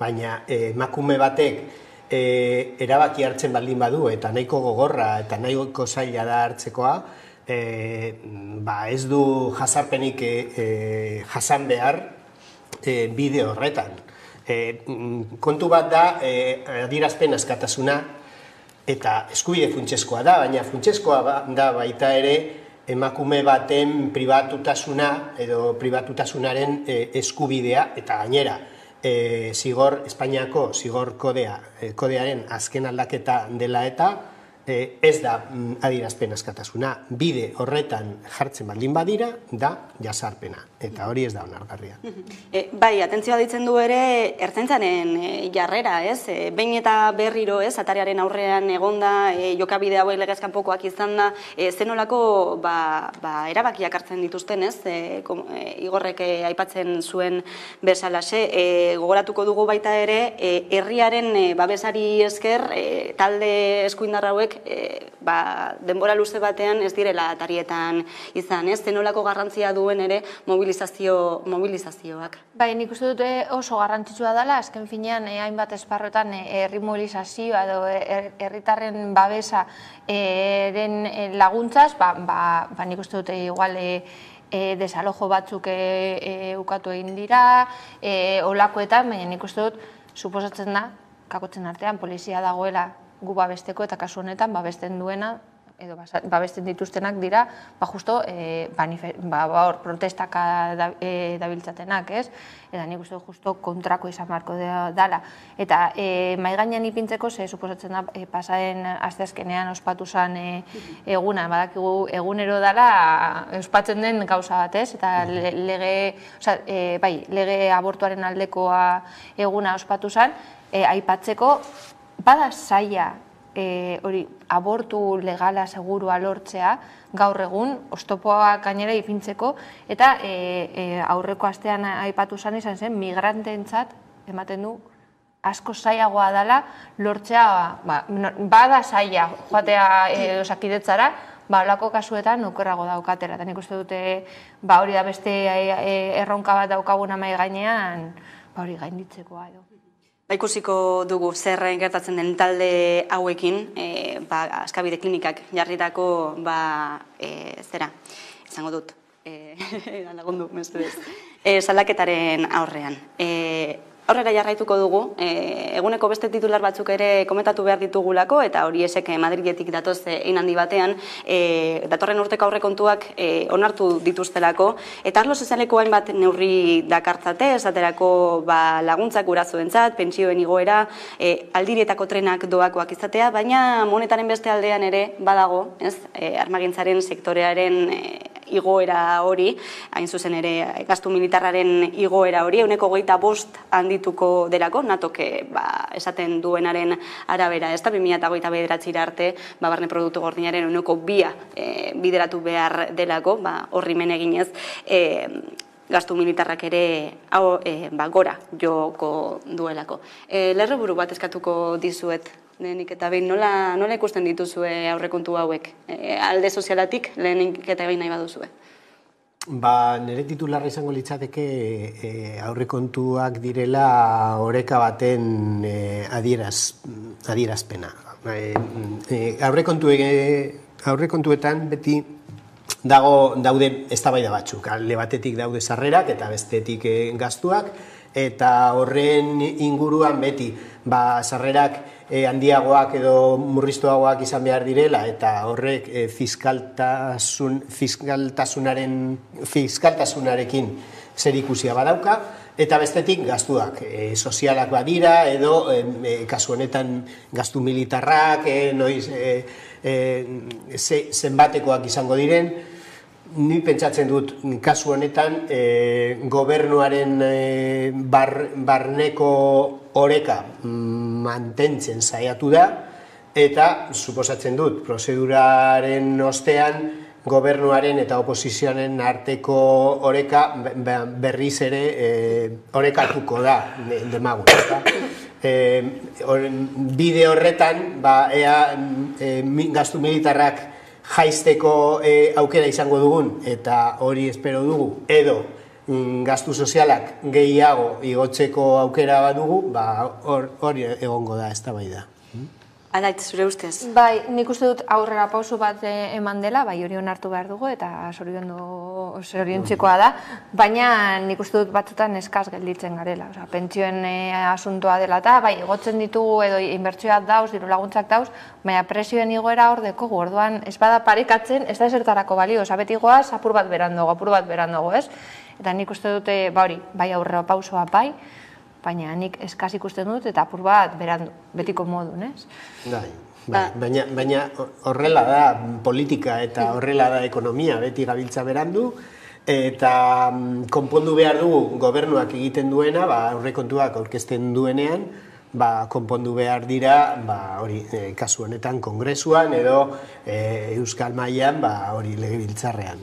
baina emakume batek erabaki hartzen baldin badu eta nahiko gogorra eta nahiko zaila da hartzekoa, ez du jasarpenik jasan behar bide horretan. Kontu bat da adierazpen askatasuna eta eskubide funtsezkoa da, baina funtsezkoa da baita ere emakume baten pribatutasuna edo pribatutasunaren eskubidea eta gainera. Espainiako zigor kodearen azken aldaketa dela eta ez da adierazpen askatasuna, bide horretan jartzen baldin badira, da jasarpena, eta hori ez da onargarria. Bai, atentzioa ditzen du ere ertzaintzaren jarrera, ez? Behin eta berriro, ez, atariaren aurrean egonda, jokabide hauek legez kanpokoak izan da, zenolako erabakiak hartzen dituzten, ez? Igorrek aipatzen zuen bezalaxe, gogoratuko dugu baita ere, herriaren babesari esker, talde eskuindar hauek denbora luze batean ez direla atarietan izan, ez? Zenolako garrantzia duen ere mobilizazioak. Bai, nik uste dute oso garrantzitsua dela, azken finean hainbat esparrotan herri mobilizazioa edo herritarren babesaren laguntzaz, ba nik uste dute igual desalojo batzuk ukatu egin dira, olakoetan, baina nik uste dut, suposatzen da, kakotzen artean, polizia dagoela, gu babesteko eta kasu honetan babesten duena, edo babesten dituztenak dira, ba justo, ba hor protestak dabiltzatenak, ez? Eta nik uste justo kontrako izan barko dela. Eta maigainan ipintzeko, ze suposatzen da, pasaren asteazkenean ospatu zan eguna, badakigu egunero dela, ospatzen den gauza bat, ez? Eta lege, bai, lege abortuaren aldekoa eguna ospatu zan, aipatzeko, bada zaila abortu legala segurua lortzea gaur egun, oztopoa gainera ipintzeko, eta aurreko astean aipatu zan izan zen, migranteentzat ematen du, asko zailagoa dela lortzea, bada zaila joatea Osakidetzara, olako kasuetan okerrago daukatela. Eta nik uste dute hori da beste erronka bat daukaguna mahai gainean, hori gainditzekoa edo. Ikusiko dugu zer gertatzen den talde hauekin, Askabide klinikak jarritako, zera, izango dut, lagundu, mesedez, salaketaren aurrean. Aurrera jarraituko dugu, eguneko beste titular batzuk ere komentatu behar ditugulako, eta hori esek Madriletik datoz egin handi batean, datorren urteko aurrekontuak onartu dituztelako, eta arlo sozialeko hainbat neurri dakartzate, esaterako laguntzak gurasoentzat, pentsioen igoera, aldiretako trenak doakoak izatea, baina monetaren beste aldean ere badago, armagintzaren sektorearen igoera hori, hain zuzen ere gastu militarraren igoera hori, ehuneko hogeita bost handituko delako, NATOk esaten duenaren arabera, ez da bi mila hogeita bederatzira arte, barne produktu gordinaren ehuneko bia bideratu behar delako, horri men eginez, gastu militarrak ere gora joko duelako. Lerroburu bat eskatuko dizuet, lehenik eta behin, nola ikusten dituzue aurrekontu hauek? Alde sozialatik lehenik eta behin nahi baduzue? Ba, nire titularra izango litzateke aurrekontuak direla oreka baten adierazpena. Aurrekontuetan beti daude eztabaida batzuk. Alde batetik daude sarrerak eta bestetik gastuak, eta horren inguruan beti sarrerak handiagoak edo murriztuagoak izan behar direla, eta horrek fiskaltasunarekin zerikusia badauka, eta bestetik gastuak, sozialak badira, edo kasu honetan gastu militarrak, noiz zenbatekoak izango diren. Ni pentsatzen dut, kasu honetan, gobernuaren barneko oreka mantentzen saiatu da, eta suposatzen dut, prozeduraren ostean, gobernuaren eta oposizioaren arteko oreka berriz ere orekatuko da, demagun. Bide horretan, ea gastu militarrak jaisteko aukera izango dugun, eta hori espero dugu, edo gastu sozialak gehiago igotzeko aukera bat dugu, hori egongo da eztabaida. Alaitz, zure ustez? Bai, nik uste dut aurrera pauso bat eman dela, bai hori onartu behar dugu eta zoriontzekoa da, baina nik uste dut batzutan eskaz gelditzen garela. Pentsioen asuntoa dela eta, bai, egotzen ditugu edo inbertsioak dauz, diru laguntzak dauz, baina presioen igoera hor dekogu, orduan ez bada parekatzen, ez da ezertarako balio, beti goaz apur bat berandogo, apur bat berandogo, ez? Eta nik uste dute, bai, aurrera pausoa bai, baina nik eskaz ikusten dut eta apur bat berandu, betiko modun, ez? Bai, baina horrela da politika eta horrela da ekonomia, beti gabiltza berandu, eta konpondu behar dugu gobernuak egiten duena, aurrekontuak aurkezten duenean, konpondu behar dira, kasu honetan kongresuan edo euskal mailan hori lege biltzarrean.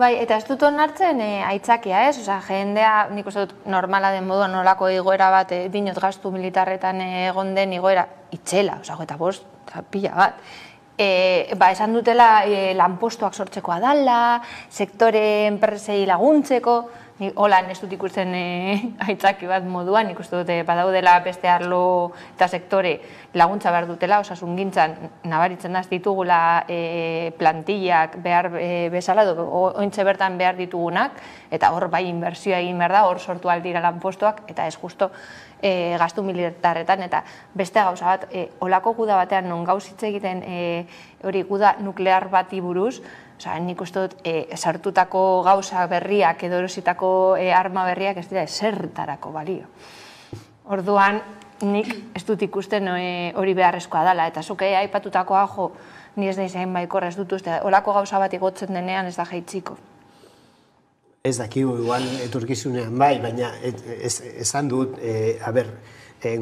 Bai, eta ez dut onartzen aitzakia, ez? Osa, jendea, nik uste dut normala den moduan nolako igoera bat, dinot gastu militarretan egon den igoera, itxela, osa, eta bost, eta pila bat. Ba, esan dutela lanpostuak sortzekoa dala, sektore enpresei laguntzeko, holan ez dut ikusten aitzaki bat moduan, ikusten dute badaudela beste arlo eta sektore laguntza behar dutela, osasun gintzan nabaritzen az ditugula plantillak behar bezala, ointxe bertan behar ditugunak, eta hor bai inbertsioa egin behar da, hor sortu aldira lanpostuak, eta ez justo gastu militarretan, eta beste gauza bat, holako guda batean non gauzitze egiten hori guda nuklear bati buruz, nik uste dut, sartutako gauza berriak edo erositako arma berriak ez dira ezertarako balio. Orduan, nik ez dut ikusten hori beharrezkoa dela, eta zuke aipatutakoa jo, ni ez nahi zain baikor ez dut uste, olako gauza bat igotzen denean ez da jaitsiko. Ez dakigu, igual etorkizunean bai, baina esan dut,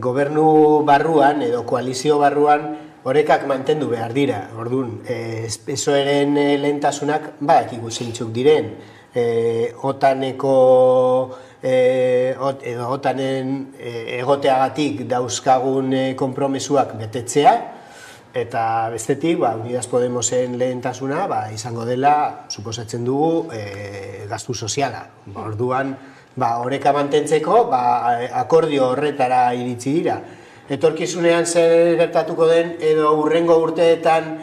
gobernu barruan edo koalizio barruan horekak mantendu behar dira, orduan, P S O eren lehentasunak badakigu zeintzuk diren, otaneko, edo otanen egoteagatik dauzkagun konpromesuak betetzea, eta bestetik, Unidas Podemosen lehentasuna izango dela, suposatzen dugu, gastu soziala, orduan, horeka mantentzeko, akordio horretara iritsi dira. Etorkizunean zer gertatuko den edo hurrengo urteetan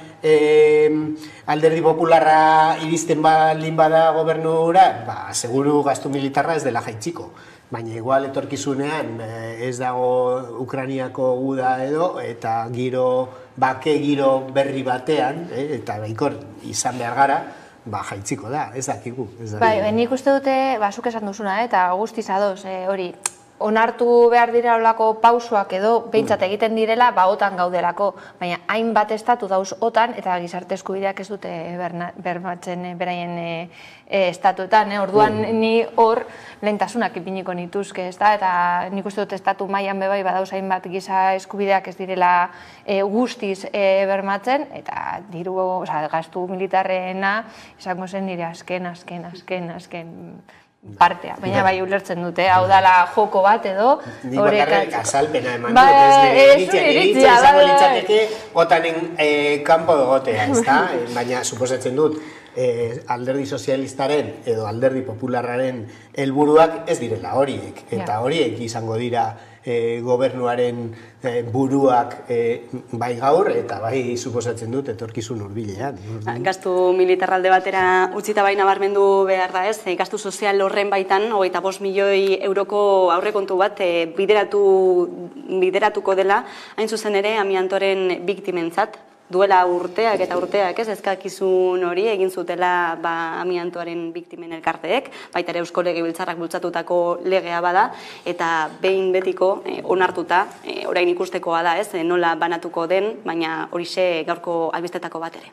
alderdi popularra iristen balin bada gobernura, seguru gastu militarra ez dela jaitsiko. Baina igual etorkizunean ez dago Ukrainiako guda edo eta giro, bake giro berri batean, eta baikor izan behar gara, ba, jaitziko da, ez dakigu. Bai, nik uste dute, ba, zuk esan duzuna, eta guztiz ados, hori, onartu behar dira olako pausoak edo behintzat egiten direla, ba, otan gaudelako, baina hainbat estatu dauz otan, eta gizarte eskubideak ez dute bermatzen beraien estatuetan, orduan ni hor lehentasunak ipiniko nituzke, ez da, eta nik uste dut estatu mailan bebai badauz hainbat giza eskubideak ez direla guztiz bermatzen, eta diru, oza, gastu militarrena, izango zen nire azken, azken, azken, azken, partea, baina bai ulertzen dute, hau dala joko bat edo nik bakarrik azalpena eman dut, ez iritzia izango litzateke otanen kanpo egotea, ez da? Baina suposatzen dut alderdi sozialistaren edo alderdi popularraren helburuak ez direla horiek, eta horiek izango dira gobernuaren buruak bai gaur eta bai suposatzen dut etorkizun hurbilean. Gastu militarralde batera utzita bai nabarmendu behar da ez, gastu sozial horren baitan hogeita bost milioi euroko aurrekontu bat bideratuko dela, hain zuzen ere amiantoren biktimentzat. Duela urteak eta urteak ez eskakizun hori egin zutela amiantoaren biktimen elkarteek, baita ere Eusko Lege Biltzarrak bultzatutako legea bada, eta behin betiko onartuta, orain ikustekoa da ez, nola banatuko den, baina horixe gaurko albistetako bat ere.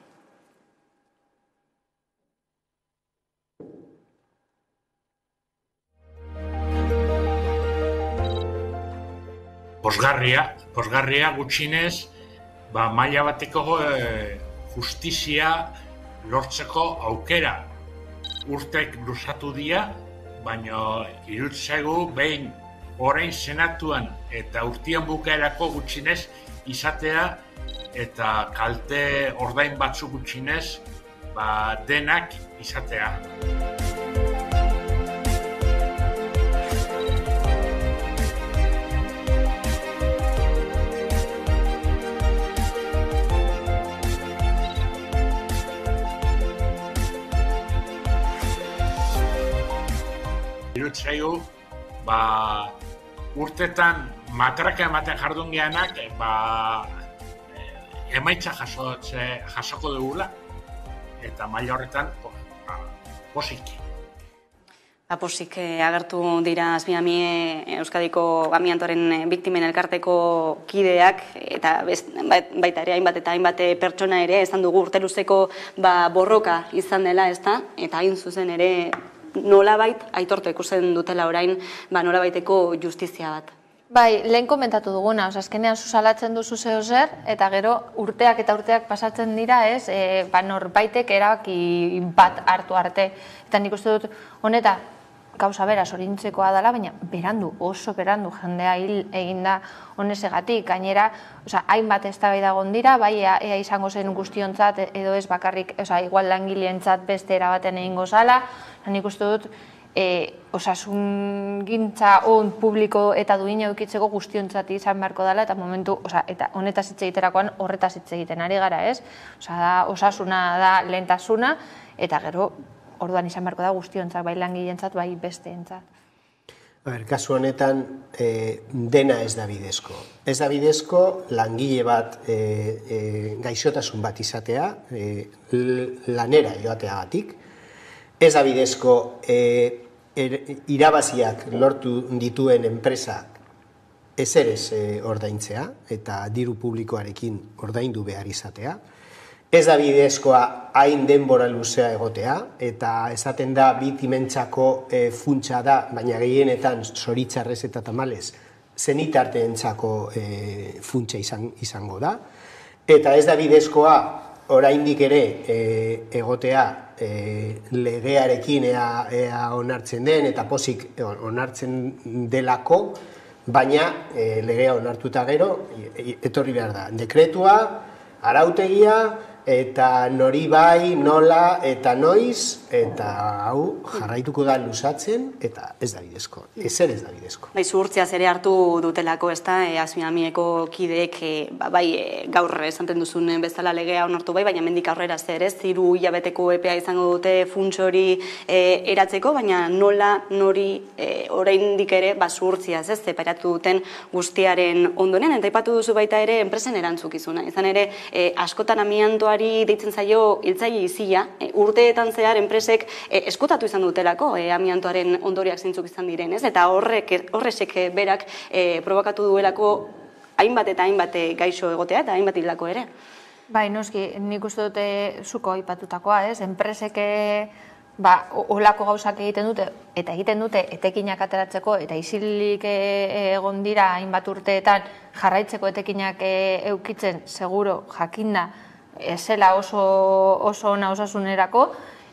Posgarria, posgarria gutxinez, maila bateko justizia lortzeko aukera. Urtek luzatu dira, baina irutzaigu behin orain senatuan eta urtean bukaerako gutxinez izatea eta kalte ordain batzu gutxinez denak izatea. Zaigu, urtetan matraka ematen jardun geanak emaitza jasoko dugula eta maila horretan posiki. Aposik agertu dira Asbihami Euskadiko amiantoaren biktimen elkarteko kideak eta baita ere hainbat eta hainbat pertsona ere esan dugu urteluzeko borroka izan dela ezta eta hain zuzen ere nolabait aitortu ikusten dutela orain nolabaiteko justizia bat. Bai, lehen komentatu duguna, azkenean zuzalatzen duzu zeo zer, eta gero urteak eta urteak pasatzen dira, ez, norbaitek erabaki bat hartu arte. Eta nik uste dut, honeta, gauza bera, zorintzekoa dela, baina berandu, oso berandu, jendea hil eginda honezegatik. Gainera, hainbat eztabaida egon dira, bai, ea izango zen guztiontzat, edo ez bakarrik, igual langileentzat beste erabaten egingo zala, nik uste dut, osasun gintza on publiko eta duina eukitzeko guztiontzati izan beharko dela eta momentu, eta honetaz hitz egiterakoan horretaz hitz egiten ari gara, ez? Osasuna da lehentasuna eta gero orduan izan beharko da guztiontzat, bai langileentzat, bai besteentzat. Kasu honetan dena ez da bidezko. Ez da bidezko langile bat gaixotasun bat izatea, lanera joateagatik, ez da bidezko irabaziak lortu dituen enpresak ezer ez ordaintzea eta diru publikoarekin ordaindu behar izatea. Ez da bidezkoa hain denbora luzea egotea eta esaten da biktimentzako funtsa da, baina gehienetan zoritzarrez eta tamalez senitarteentzako funtsa izango da. Eta ez da bidezkoa oraindik ere egotea legearekin ea onartzen den eta pozik onartzen delako, baina legea onartuta gero etorri behar da. Dekretua, arautegia eta nori bai, nola eta noiz eta hau jarraituko da luzatzen eta ez da bidezko, ezer ez da bidezko. Baizu urtziaz ere hartu dutelako ez da, Asbihamieko kideek bai gaur esanten duzun bezala legea onartu bai, baina mendik aurrera zer ez, hiru hilabeteko epea izango dute funts hori eratzeko, baina nola nori oraindik ere baizu urtziaz ez, separatu duten guztiaren ondoren, eta aipatu duzu baita ere enpresen erantzukizuna, izan ere askotan amiantoa deitzen zaio hiltzaile izia, urteetan zehar enpresek eskutatu izan dutelako amiantoaren ondoriak zeintzuk izan direnez, eta horrek berak probokatu duelako hainbat eta hainbat gaixo egotea eta hainbat hilako ere. Bai, noski, nik uste dute zuko aipatutakoa, ez? Enpresek olako gauzak egiten dute, eta egiten dute etekinak ateratzeko, eta isilik egon dira hainbat urteetan jarraitzeko etekinak eukitzen, seguro, jakinda, ez zela oso ona osasunerako,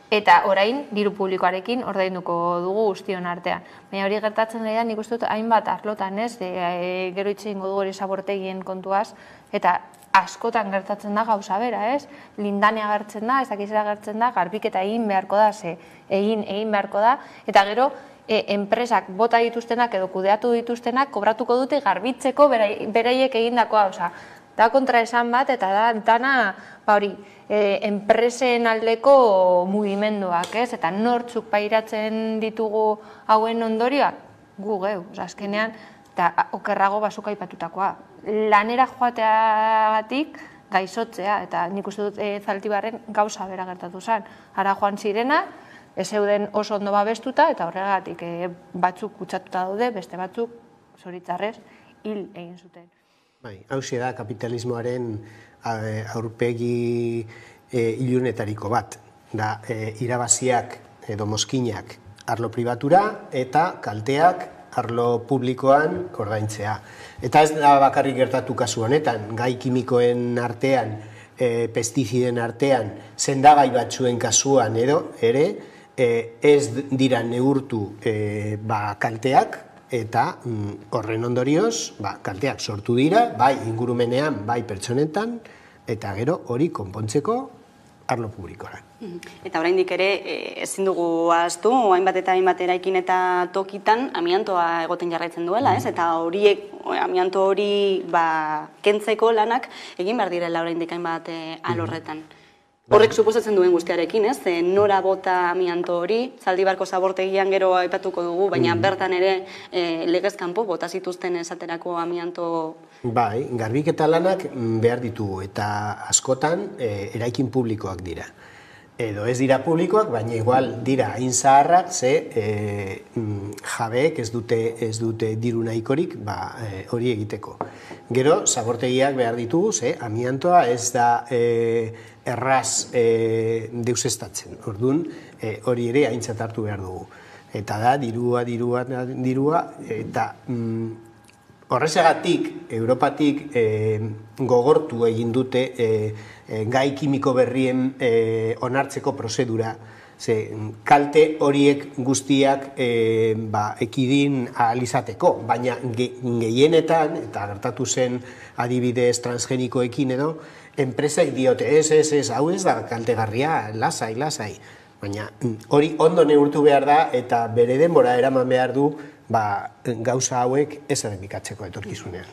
eta orain diru publikoarekin ordainduko dugu guztion artean. Baina hori gertatzen da, nik uste dut hainbat arlotan ez, gero itxe ingo dugu hori zabortegien kontuaz, eta askotan gertatzen da gauza bera ez, lindanea gertzen da, ez dakizera gertzen da, garbiketa egin beharko da, ze egin egin beharko da, eta gero enpresak bota dituztenak edo kudeatu dituztenak kobratuko dute garbitzeko beraiek egindakoa, oza, da kontra esan bat eta da dana enpresen aldeko mugimenduak, eta nortzuk pairatzen ditugu hauen ondorioak gu geu, azkenean, eta okerrago basuka aipatutakoa. Lanera joateagatik gaizotzea, eta nik uste dut Zaldibarren gauza bera gertatu zen. Hara joan zirena, ez zeuden oso ondo babestuta, eta horregatik batzuk kutsatuta daude, beste batzuk, zoritzarrez, hil egin zuten. Hauxe da kapitalismoaren aurpegi ilunetariko bat. Irabaziak edo mozkinak arlo pribatura eta kalteak arlo publikoan ordaintzea. Eta ez da bakarrik gertatu kasu honetan, gai kimikoen artean, pestiziden artean, sendagai batzuen kasuan edo ere, ez dira neurtu kalteak, eta horren ondorioz kalteak sortu dira, bai ingurumenean, bai pertsonetan, eta gero hori konpontzeko arlo publikoan. Eta oraindik ere ezin dugu ahaztu, hainbat eta hainbat eraikin eta tokitan amiantoa egoten jarraitzen duela, ez? Eta horiek, amianto hori kentzeko lanak egin behar direla oraindik hainbat alorretan. Horrek suposatzen duen guztiarekin, ez? Nora bota amianto hori, Zaldibarko zabortegian gero aipatuko dugu, baina bertan ere legezkanpo bota zituzten esaterako amianto... Bai, garbiketa lanak behar ditugu eta askotan eraikin publikoak dira. edo ez dira publikoak, baina igual dira hain zaharrak, ze jabeek ez dute diru nahikorik hori egiteko. Gero, zabortegiak behar ditugu, ze amiantoa ez da erraz deusestatzen. Orduan, hori ere aintzat hartu behar dugu. Eta da, dirua, dirua, dirua, eta horrezagatik, Europatik gogortu egin dute gai kimiko berrien onartzeko prozedura. Kalte horiek guztiak ekidin ahalizateko, baina gehienetan, eta gertatu zen adibidez transgenikoekin edo, enpresek diote, ez, ez, ez, hau ez da kaltegarria, lasai, lasai. Baina hori ondo neurtu behar da eta bere denbora eraman behar du gauza hauek ez errepikatzeko etorkizunean.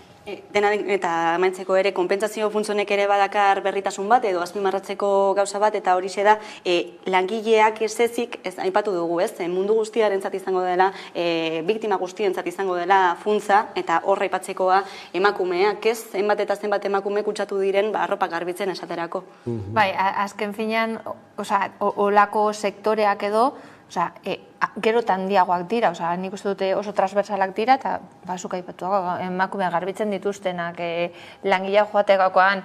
Dena eta amaitzeko ere, konpentsazio funtsonek ere badakar berritasun bat edo azpimarratzeko gauza bat, eta hori da langileak ez ezik, ez aipatu dugu, ez, mundu guztiarentzat izango dela, biktima guztientzat izango dela funtsa, eta hor aipatzekoa emakumeak, ez, zenbat eta zenbat emakume kutsatu diren arropa garbitzen esaterako. Bai, azken finean, olako sektoreak edo, gero eta handiagoak dira, nik uste dute oso transversalak dira, eta bazuk aipatuago, emakumeak garbitzen dituztenak, langileak joategakoan,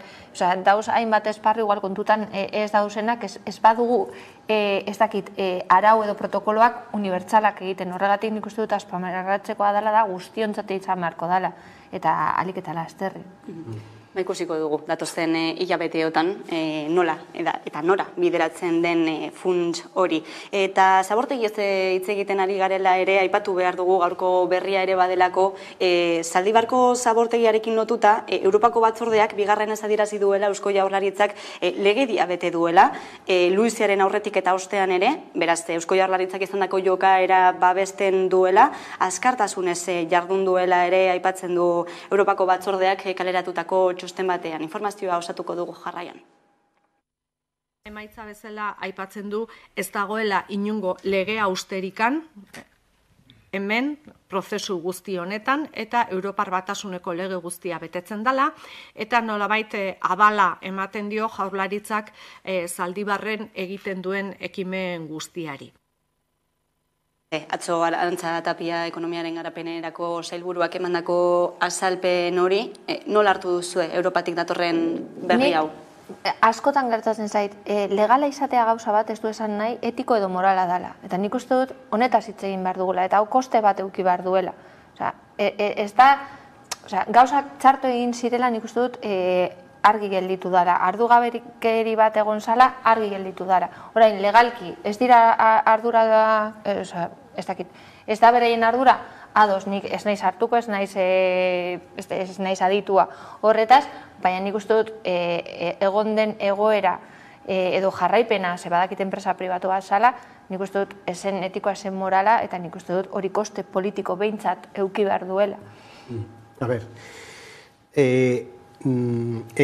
dauz hainbat esparru, igual kontutan ez dauzenak, ez badugu, ez dakit, arau edo protokoloak unibertsalak egiten, horregatik nik uste dut azpamarratzekoa dela da, guztiontzat izan beharko dela, eta alik eta lasterri. Ikusiko dugu, datozen hilabeteotan nola eta nora bideratzen den funts hori. Eta zabortegi ez hitz egiten ari garela ere, aipatu behar dugu gaurko berria ere badelako, Zaldibarko zabortegiarekin lotuta, Europako Batzordeak bigarren ez adierazi duela Eusko Jaurlaritzak legedia bete duela, Luiziaren aurretik eta ostean ere, beraz, Eusko Jaurlaritzak izandako jokaera babesten duela, azkartasunez jardun duela ere aipatzen du Europako Batzordeak kaleratutako txosten batean. Informazioa osatuko dugu jarraian. Emaitza bezala aipatzen du ez dagoela inongo lege austerikan hemen prozesu guzti honetan eta Europar Batasuneko lege guztia betetzen dela eta nolabait abala ematen dio Jaurlaritzak Zaldibarren egiten duen ekimen guztiari. Atzo Arantxa Tapia ekonomiaren garapenerako sailburuak emandako azalpen hori, nola hartu duzue Europatik datorren berri hau? Askotan gertatzen zait, legala izatea gauza bat ez du esan nahi etiko edo morala dela. Eta nik uste dut honetaz hitz egin behar dugula eta hau koste bat eduki behar duela. Ez da, gauzak txarto egin zirela nik uste dut argi gelditu dara, ardugaberikeri bat egon zala argi gelditu dara. Orain, legalki, ez dira ardura da, ez dakit, ez da bereien ardura, ados, nik ez naiz hartuko, ez naiz aditua horretaz, baina nik uste dut egon den egoera edo jarraipena, ze badakit enpresa pribatu bat zala, nik uste dut esen etikoa, esen morala, eta nik uste dut hori koste politiko behintzat eduki behar duela. A ber,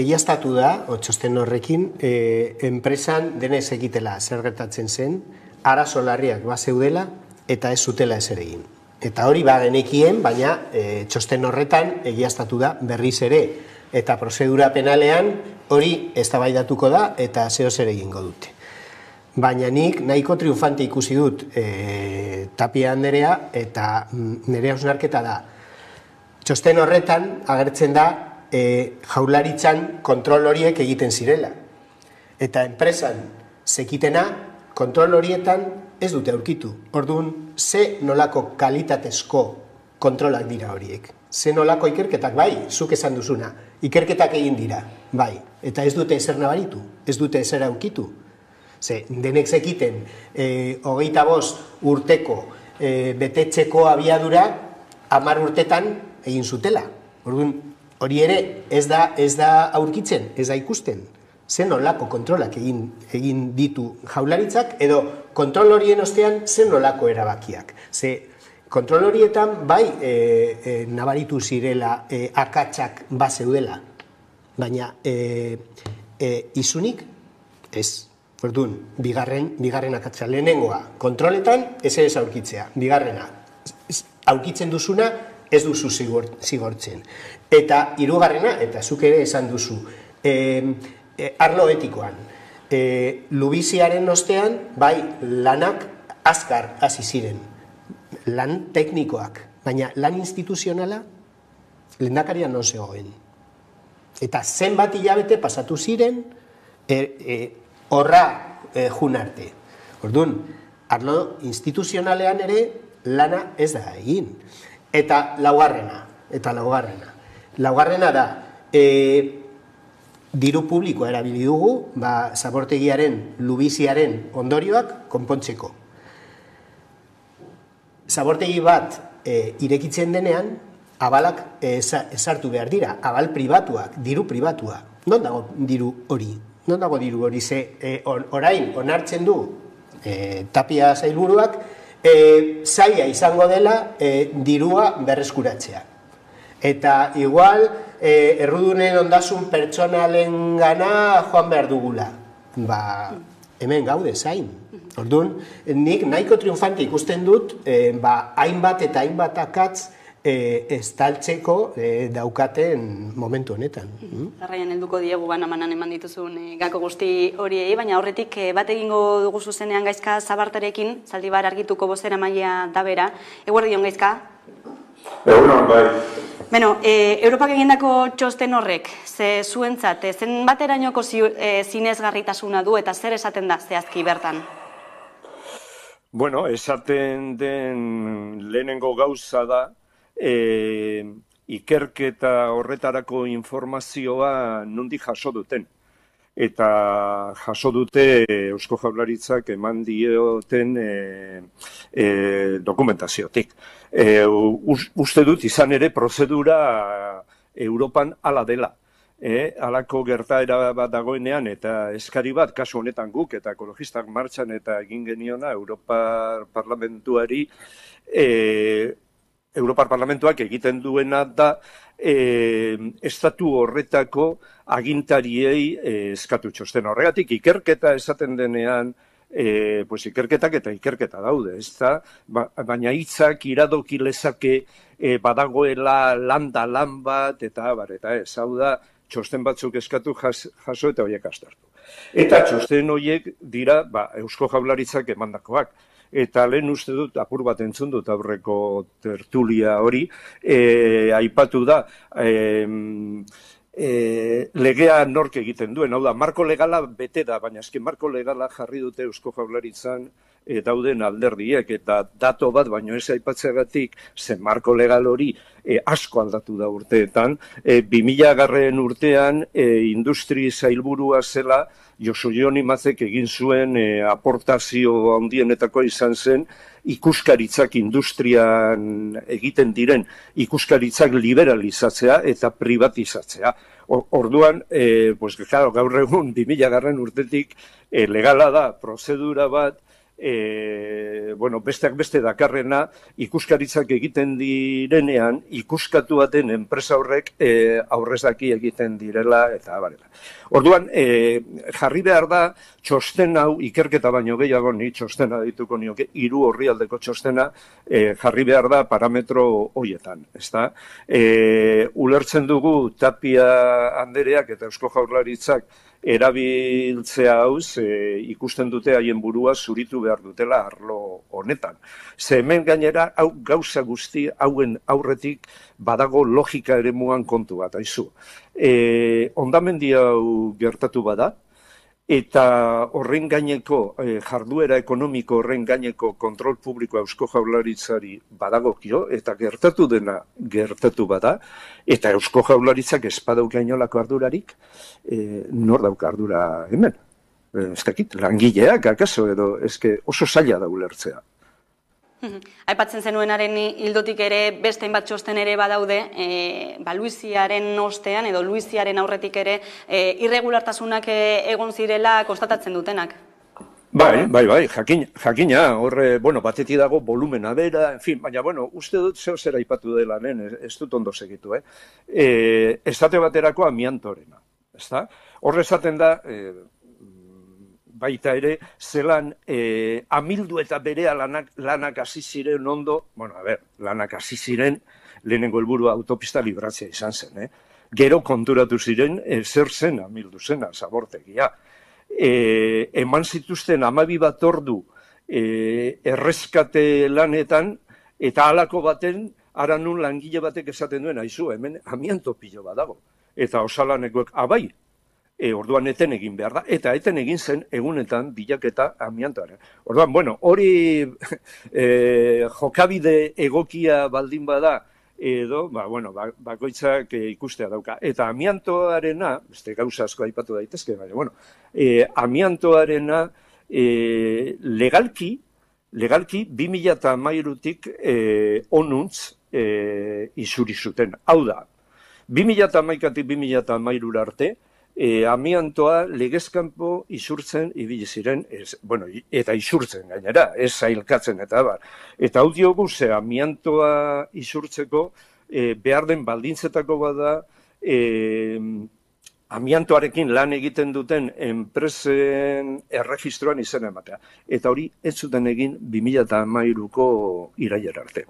egiaztatu da, txosten horrekin, enpresan denez egitela zer gertatzen zen, arazo larriak bazeudela eta ez zutela ez ere egin. Eta hori bagenekien, baina txosten horretan egiaztatu da berriz ere. Eta prozedura penalean hori eztabaidatuko da eta zeo zer egingo dute. Baina nik nahiko triunfante ikusi dut Tapia Anderea eta nire hausnarketa da. Txosten horretan agertzen da Jaurlaritzan kontrol horiek egiten zirela. Eta enpresan zekitena kontrol horietan ez dute aurkitu. Orduan, ze nolako kalitatezko kontrolak dira horiek. Ze nolako ikerketak, bai, zuk esan duzuna. Ikerketak egin dira, bai. Eta ez dute ezer nabaritu, ez dute ezer aurkitu. Ze, denek zekiten, hogeita bost urteko betetzeko abiadura, hamar urtetan egin zutela. Orduan, hori ere ez da aurkitzen, ez da ikusten. Zen olako kontrolak egin ditu Jaurlaritzak, edo kontrol horien ostean zen olako erabakiak. Ze kontrol horietan bai nabaritu zirela akatsak bazeudela, baina izunik ez. Orduan, bigarren akatsa lehenengoa. Kontroletan ez ez aurkitzea, bigarrena. Aurkitzen duzuna, ez duzu zigortzen. Eta hirugarrena, eta zuk ere esan duzu, arlo etikoan. e, lubiziaren ostean, bai, lanak azkar hasi ziren. Lan teknikoak, baina lan instituzionala lehendakaria non zegoen. Eta zenbat hilabete pasatu ziren horra e, e, e, jun arte. Orduan, arlo instituzionalean ere lana ez da egin. Eta laugarrena, eta laugarrena. Laugarrena da, e, diru publikoa erabili dugu, ba, zabortegiaren, lubiziaren ondorioak konpontzeko. Zabortegi bat e, irekitzen denean, abalak ezartu behar dira, abal pribatuak, diru pribatua. Non dago diru hori? Non dago diru hori? Ze orain onartzen du Tapia sailburuak zaila izango dela dirua berreskuratzea. Eta igual errudunen ondasun pertsonalen gana joan behar dugula. Ba, hemen gaude zain. Orduan, nik nahiko triunfante ikusten dut, hainbat eta hainbat akatz estaltzeko daukaten momentu honetan. Arraian helduko diegu banamanan eman dituzun gako guzti horiei, baina horretik bat egingo dugu zuzenean Gaizka Zabartarekin, Zaldibar Argituko bozera maila da bera. Eguerdi hon, Gaizka? Egunon, bai. Beno, Europak egindako txosten horrek, ze zuentzat, zen baterainoko zinezgarritasuna du eta zer esaten da zehazki bertan? Bueno, esaten den lehenengo gauza da, ikerketa horretarako informazioa nondik jaso duten. Eta jaso dute Eusko Jaurlaritzak eman dioten dokumentaziotik. Uste dut izan ere prozedura Europan ala dela. Halako gertaera bat dagoenean eta eskari bat, kasu honetan guk eta ekologistak martxan eta egin geniona Europar Parlamentuari, Europar Parlamentuak egiten duena da estatu horretako agintariei eskatu txosten. Horregatik ikerketa esaten denean, ikerketak eta ikerketa daude, baina hitzak iradoki lezake badagoela landa lan bat, eta ez, hau da, txosten batzuk eskatu jaso eta horiek aztertu. Eta txosten horiek dira Eusko Jaurlaritzak emandakoak. Eta lehen uste dut, apur bat entzun dut aurreko tertulia hori, aipatu da, legea nork egiten duen, hau da, marko legala bete da, baina eski marko legala jarri dute Eusko Jaurlaritzan dauden alderdiek, eta dato bat, baina ez aipatzeagatik, zen marko legal hori asko aldatu da urteetan, bi milagarren urtean industri zailburua zela, Josu Joni Mazek egin zuen aportazio handienetakoa izan zen, ikuskaritzak industrian egiten diren, ikuskaritzak liberalizatzea eta privatizatzea. Orduan, gaur egun bi milagarren urtetik legala da, prozedura bat, besteak beste dakarrena, ikuskaritzak egiten direnean, ikuskatu baten enpresa horrek aurrezaki egiten direla, eta abarela. Orduan, jarri behar da, txosten hau, ikerketa baino gehiago, ni txostena dituko nioke, hiru orrialdeko txostena, jarri behar da parametro hoietan. Ulertzen dugu Tapia Andereak eta Eusko Jaurlaritzak erabiltzea hauz ikusten dute haien burua zuritu behar dutela arlo honetan. Ze hemen gainera hau gauza guzti hauen aurretik badago logika ere muan kontu bat, haizu. Hondamendi hau gertatu bada eta horren gaineko jarduera ekonomiko horren gaineko kontrol publikoa Eusko Jaurlaritzari badagokio eta gertatu dena gertatu bada eta Eusko Jaurlaritzak espadauka inolako ardurarik nor dauka ardura hemen. Ez dakit, langileak, akaso edo, eske oso zaila da ulertzea. Aipatzen zenuenaren hildotik ere beste hainbat txosten ere badaude, Luiziaren ostean edo Luiziaren aurretik ere irregulartasunak egon zirela konstatatzen dutenak. Bai, bai, bai, jakina, horre, bueno, batetik dago volumena bera, en fin, baina, bueno, uste dut zeo zera aipatu dela, ez dut ondo segitu, eh? Estate baterako amiantorena, ez da? Horre esaten da, baita ere, zelan amildu eta berea lanak hasi ziren ondo, bueno, a ber, lanak hasi ziren, lehenengo helburua autopista libratzea izan zen, eh? Gero konturatu ziren, zer zen amildu zena, zabortegia. eman zituzten hamabi bat ordu erreskate lanetan, eta halako baten, ara nun langile batek esaten duen, aizu, hemen amianto pilo bat dago. Eta osalanekoek, abai, orduan eten egin behar da, eta eten egin zen egunetan bilaketa amiantoaren. Orduan, bueno, hori jokabide egokia baldin bada, edo, ba, bueno, bakoitzak ikustea dauka. Eta amiantoarena, beste gauza asko aipatu daitezke, baina, bueno, amiantoarena legalki, legalki bi mila hamairutik onuntz izuri zuten. Hau da, bi mila hamaikatik bi mila hamairura arte, amiantoa legezkanpo izurtzen ibili ziren, eta izurtzen gainera, ez zailkatzen eta bar. Eta hau diogu, ze amiantoa izurtzeko behar den baldintzetako bada, amiantoarekin lan egiten duten enpresen erregistroan izena ematea. Eta hori ez zuten egin bi mila hamairuko irailera arte.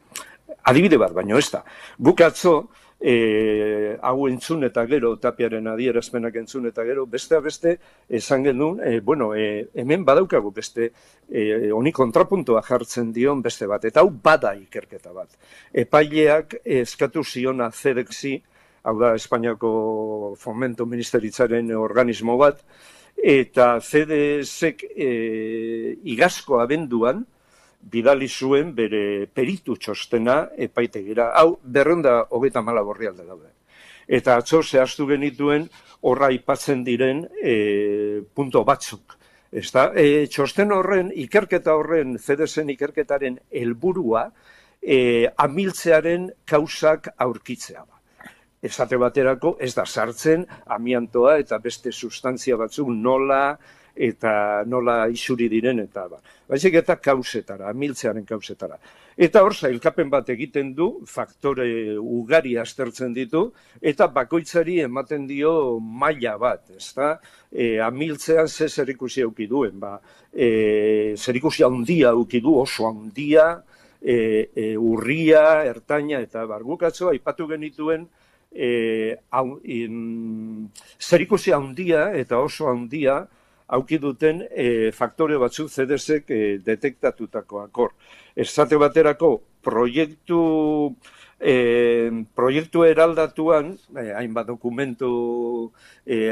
Adibide bat, baino ez da. Guk atzo, hau entzun eta gero, Tapiaren adierazpenak entzun eta gero, bestea beste, esan genuen, bueno, hemen badaukagu beste, honi kontrapuntua jartzen dion beste bat. Eta hau bada ikerketa bat. Epaileak eskatu ziona zedexi, hau da, Espainiako Fomento Ministeritzaren organismo bat, eta zedexek igazko abenduan, bidali zuen bere peritu txostena epaitegira. Hau, berreun da hogeita mala borrialde daude. Eta atzo zehaztu genituen horra ipatzen diren punto batzuk. Txosten horren, ikerketa horren, zedesen ikerketaren helburua amiltzearen kausak aurkitzea da. Esate baterako ez da sartzen amiantoa eta beste sustantzia batzuk nola eta nola izuri diren eta ba. Baizik eta kausetara, amiltzearen kausetara. Eta hor zailkapen bat egiten du, faktore ugari aztertzen ditu, eta bakoitzari ematen dio maila bat, ez da? Amiltzean ze zerikusia ukiduen, ba. Zerikusia handia ukidu, oso handia, urria, ertaina eta bargukatzoa, aipatu genituen, zerikusia handia eta oso handia hauki duten faktore batzuk zedesek detektatutakoak hor. Esate baterako proiektu eraldatuan, hainbat dokumentu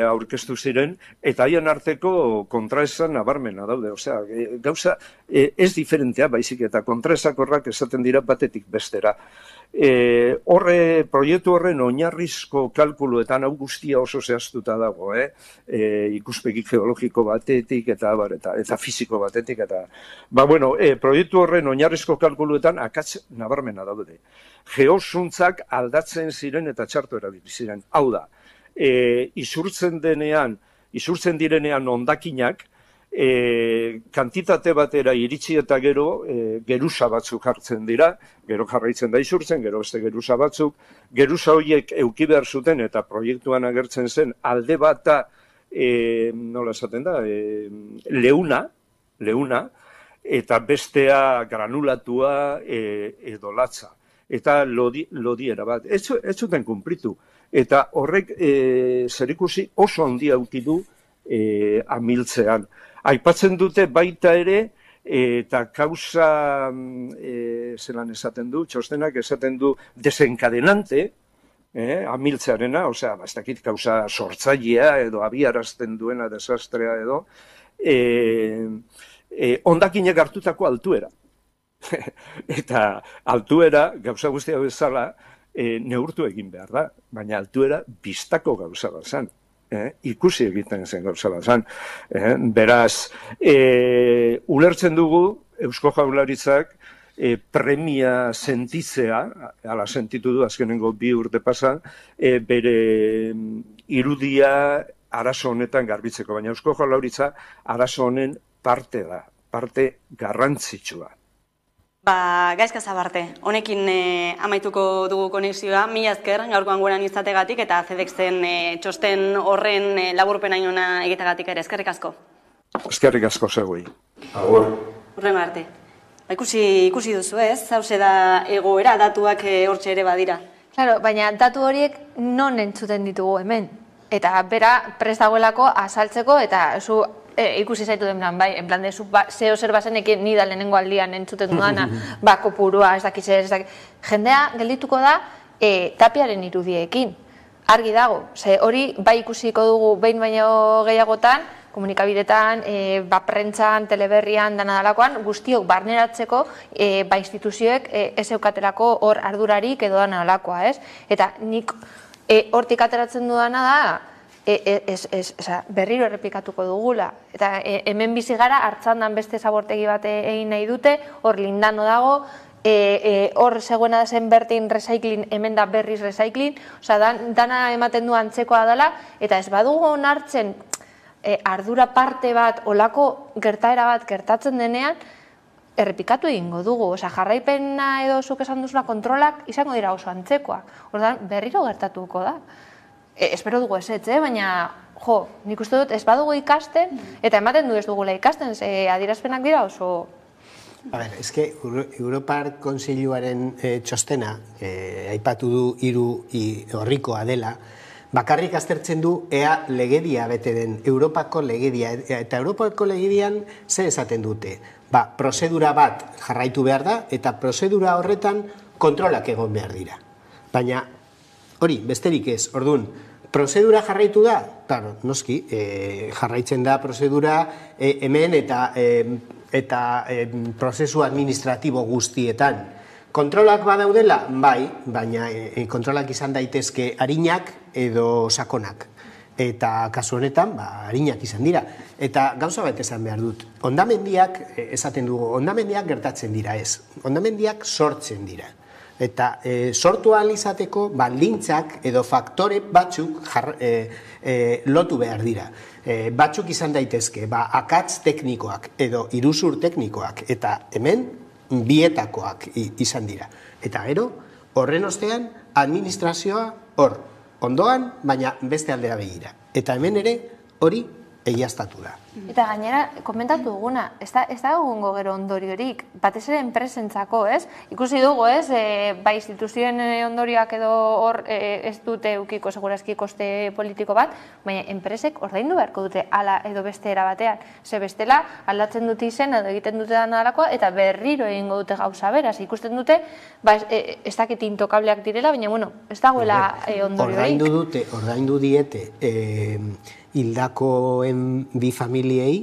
aurkeztu ziren, eta haien arteko kontraesan abarmena daude. Osea, gauza ez diferentea baizik eta kontraesakorrak esaten dira batetik bestera. Horre, proiektu horren oinarrizko kalkuluetan hau guztia oso zehaztuta dago, ikuspegi geologiko batetik eta fiziko batetik. Ba, bueno, proiektu horren oinarrizko kalkuluetan akatz nabarmena daude. Geosuntzak aldatzen ziren eta txarto erabili ziren. Hau da, izurtzen denean, izurtzen direnean hondakinak, kantitate batera iritsi eta gero geruza batzuk hartzen dira, gero jarraitzen da izurtzen, gero beste geruza batzuk, geruza horiek eduki behar zuten eta proiektuan agertzen zen alde bata, nola esaten da, leuna, leuna, eta bestea granulatua edo latza, eta lodiera bat. Ez zuten kumplitu, eta horrek zerikusi oso handia eduki du amiltzean. Aipatzen dute baita ere, eta kausa, zelan esaten du, txostenak esaten du desenkadenante, amiltzearena, osea, bastakit kausa sortzailea edo abiarazten duena desastrea edo, hondakinek hartutako altuera. Eta altuera, gauza guztia bezala, neurtu egin behar da, baina altuera biztako gauza bat zen. Ikusi egiten zen gauza bat zan. Beraz, ulertzen dugu Eusko Jaurlaritzak premia sentitzea, ala sentitu du azkenengo bi urte pasa, bere irudia arazo honetan garbitzeko, baina Eusko Jaurlaritza arazo honen parte da, parte garrantzitsua. Ba, Gaizka Zabarte, honekin amaituko dugu konexioa, mila esker gaurkoan gurean izategatik eta zedexen txosten horren laburpenainona egitegatik ere, eskerrik asko. Eskerrik asko zegoei. Agur. Urrengo arte. Ikusi duzu ez, hauxe da egoera, datuak hortxe ere badira. Claro, baina datu horiek non entzuten ditugu hemen. Eta bera prestagoelako azaltzeko eta zu ikusi zaitu denan, bai, en plan dezu, zeo zer bazenekien nida lehenengo aldian entzuten dudana, bako purua, ez dakiz ez dakiz, jendea geldituko da Tapiaren irudiekin, argi dago, ze hori bai ikusiko dugu behin baino gehiagotan, komunikabidetan, prentzan, teleberrian, danadalakoan, guztiok barneratzeko ba instituzioek ez eukatelako hor ardurarik edo danadalakoa, ez? Eta nik hortik ateratzen dudana da, berriro errepikatuko dugula. Eta hemen bizi gara, Artzandan beste zabortegi bat egin nahi dute, hor Lindano dago, hor zegoena zen Verter Recycling, hemen da berriz Recycling, dana ematen du antzekoa dela, eta ez badugu onartzen ardura parte bat, olako gertaera bat gertatzen denean, errepikatu egingo dugu, jarraipena edo zuk esan duzula kontrolak izango dira oso antzekoak, berriro gertatuko da. Espero dugu ezetz, baina jo, nik uste dut ez badugu ikasten, eta ematen du ez dugula ikasten, adierazpenak dira oso... A ber, ez que Europar Kontseiluaren txostena, aipatu du hiru horrikoa dela, bakarrik aztertzen du ea legedia bete den, Europako legedia, eta Europako legedian ze esaten dute. Ba, prozedura bat jarraitu behar da, eta prozedura horretan kontrolak egon behar dira. Baina, hori, besterik ez, orduan, prozedura jarraitu da? Claro, noski, jarraitzen da prozedura hemen eta prozesu administratibo guztietan. Kontrolak badaudela? Bai, baina kontrolak izan daitezke arinak edo sakonak. Eta kasu honetan, arinak izan dira. Eta gauza bat esan behar dut. Hondamendiak, esaten dugu, hondamendiak gertatzen dira ez. Hondamendiak sortzen dira. Eta sortu ahal izateko baldintzak edo faktore batzuk lotu behar dira. Batzuk izan daitezke, akatz teknikoak edo iruzur teknikoak. Eta hemen, bietakoak izan dira. Eta gero, horren ostean, administrazioa hor, ondoan, baina beste aldera begira. Eta hemen ere, hori egiaztatu da. Eta gainera, komentatu duguna, ez da egungo gero ondoriorik, batez ere enpresentzako, ez? Ikusi dugu, ez? Ba, instituzioen ondorioak edo hor ez dute eukiko, segurazki koste politiko bat, baina enpresek ordaindu beharko dute ala edo beste erabatean. Ze bestela, aldatzen dute izena edo egiten dute dana dalakoa, eta berriro egingo dute gauza beraz. Ikusten dute, ba, ez dakit intokableak direla, baina, bueno, ez dagoela ondoriorik. Ordaindu dute, ordaindu diete, hildakoen bi familiei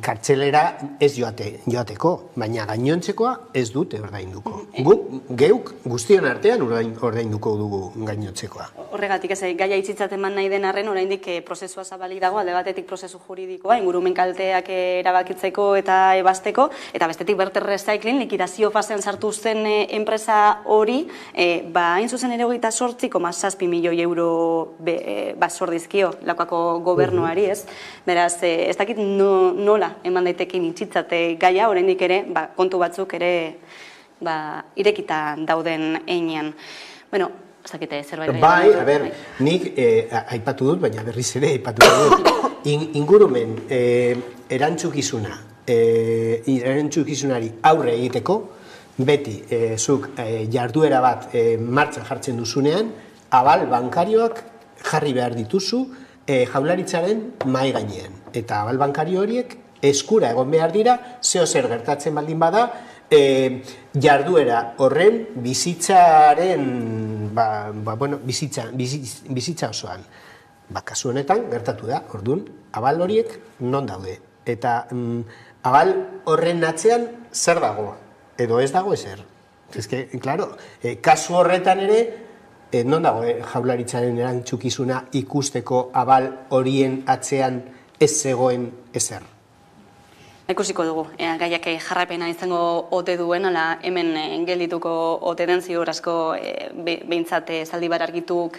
kartzelera ez joateko, baina gainontzekoa ez dute ordainduko. Geuk guztion artean ordainduko dugu gainontzekoa. Horregatik ez, gaia hitzitzat eman nahi den arren, oraindik prozesua zabalik dago, alde batetik prozesu juridikoa, ingurumen kalteak erabakitzeko eta ebazteko, eta bestetik Verter Recycling likidazio fasean sartu zen enpresa hori, hain zuzen ere hogeita zortzi koma zazpi milioi euro basordizkio lakoako gobernuari, ez? Beraz, ez dakit nola eman daitekin itxitzate gaia, oraindik ere, kontu batzuk ere irekita dauden einean. Bueno, ez dakite zerbait ere. Bai, a ber, nik aipatu dut, baina berriz ere aipatu dut. Ingurumen erantzukizuna, erantzukizunari aurre egiteko, beti zuk jarduera bat martxan jartzen duzunean, abal bankarioak jarri behar dituzu, Jaurlaritzaren mahai gainean. Eta abal bankario horiek eskura egon behar dira, zeo zer gertatzen baldin bada, jarduera horren bizitzaren, bueno, bizitza osoan. Kasu honetan gertatu da, orduan, abal horiek non daude. Eta abal horren atzean zer dago, edo ez dago ezer. Ezke, klaro, kasu horretan ere, non dago Jaurlaritzaren erantzukizuna ikusteko abal horien atzean ez zegoen ezer? Ikusiko dugu, gaiak jarrapena izango ote duen, ala hemen geldituko ote den ziur asko behintzat Zaldibar Argituk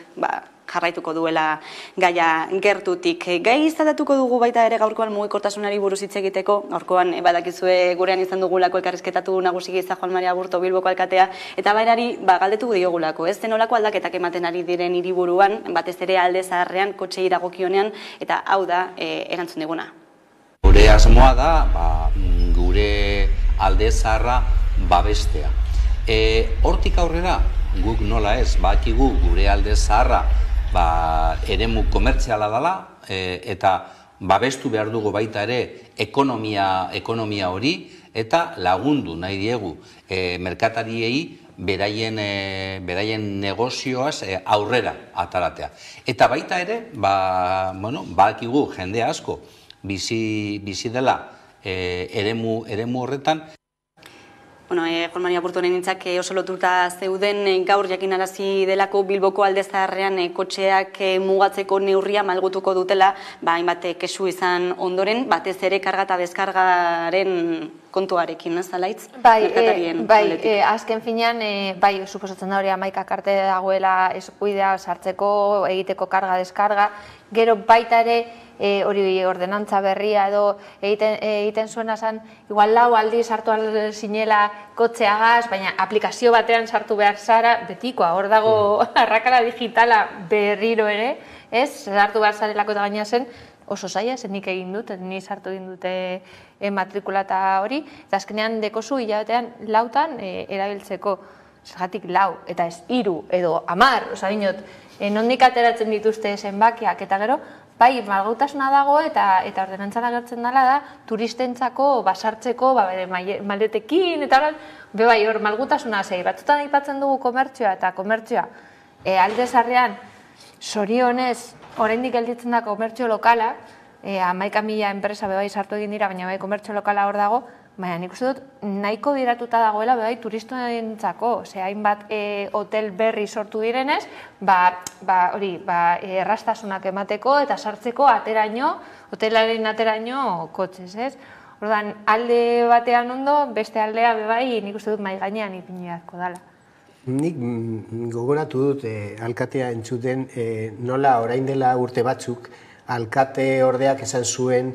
jarraituko duela gaia gertutik. Gai izatatuko dugu baita ere gaurkoan mugikortasunari buruz hitz egiteko, gaurkoan badakizue gurean izan dugulako elkarrizketatu nagusik izan Juan Mari Aburto Bilboko alkatea, eta bairari galdetu diogulako, ez den olako aldaketak ematen ari diren hiriburuan, batez ere Alde Zaharrean, kotxei dagokionean, eta hau da erantzun diguna. Gure asmoa da, gure Alde Zaharra babestea. Hortik aurrera, guk nola ez, bakigu gure Alde Zaharra eremu komertziala dela, eta babestu behar dugu baita ere ekonomia hori, eta lagundu nahi diegu merkatariei beraien negozioaz aurrera ataratea. Eta baita ere, badakigu jende asko bizi dela eremu horretan. Bueno, Juan Mari Aburto nintzak oso lotuta zeuden gaur jakinarazi delako Bilboko Alde Zaharrean kotxeak mugatzeko neurria malgutuko dutela, hainbat kesu izan ondoren, batez ere karga eta deskargaren kontuarekin, ez Alaitz? Bai, azken finean, bai, suposatzen da hori hamaika karte dagoela eskuidea sartzeko, egiteko karga deskarga, gero baita ere, hori ordenantza berria edo egiten zuena zen, igual lau aldi sartu zinela kotxeagaz, baina aplikazio batean sartu behar zara, betikoa, hor dago arrakala digitala berriro ere, ez, sartu behar zarelako eta gaina zen, oso zaila, zen nik egin dut, ni sartu egin dute matrikulata hori, eta azkenean dekozu hilabetean lautan erabiltzeko, zergatik lau, eta ez hiru edo hamar, oza binot, nondik ateratzen dituzte zenbakiak eta gero, bai, malgautasuna dago eta ordenantzara gertzen dela da turistentzako, basartzeko, maletekin eta horan, bebai, hor malgutasuna zei, batzutan aipatzen dugu komertzioa eta komertzioa Alde Zaharrean, sorionez, oraindik gelditzen da komertzio lokala, hamaika mila enpresa bebai sartu egin dira, baina bai komertzio lokala hor dago, baina nik uste dut nahiko biratuta dagoela bebai turistentzako, ose hainbat hotel berri sortu direnez, hori, errastasunak emateko eta sartzeko ateraino, hotelaren ateraino kotxez, ez? Ordan alde batean ondo, beste aldea bebai nik uste dut mai gainean ipini beharko dela. Nik gogoratu dut alkatea entzuten nola orain dela urte batzuk, alkate ordeak esan zuen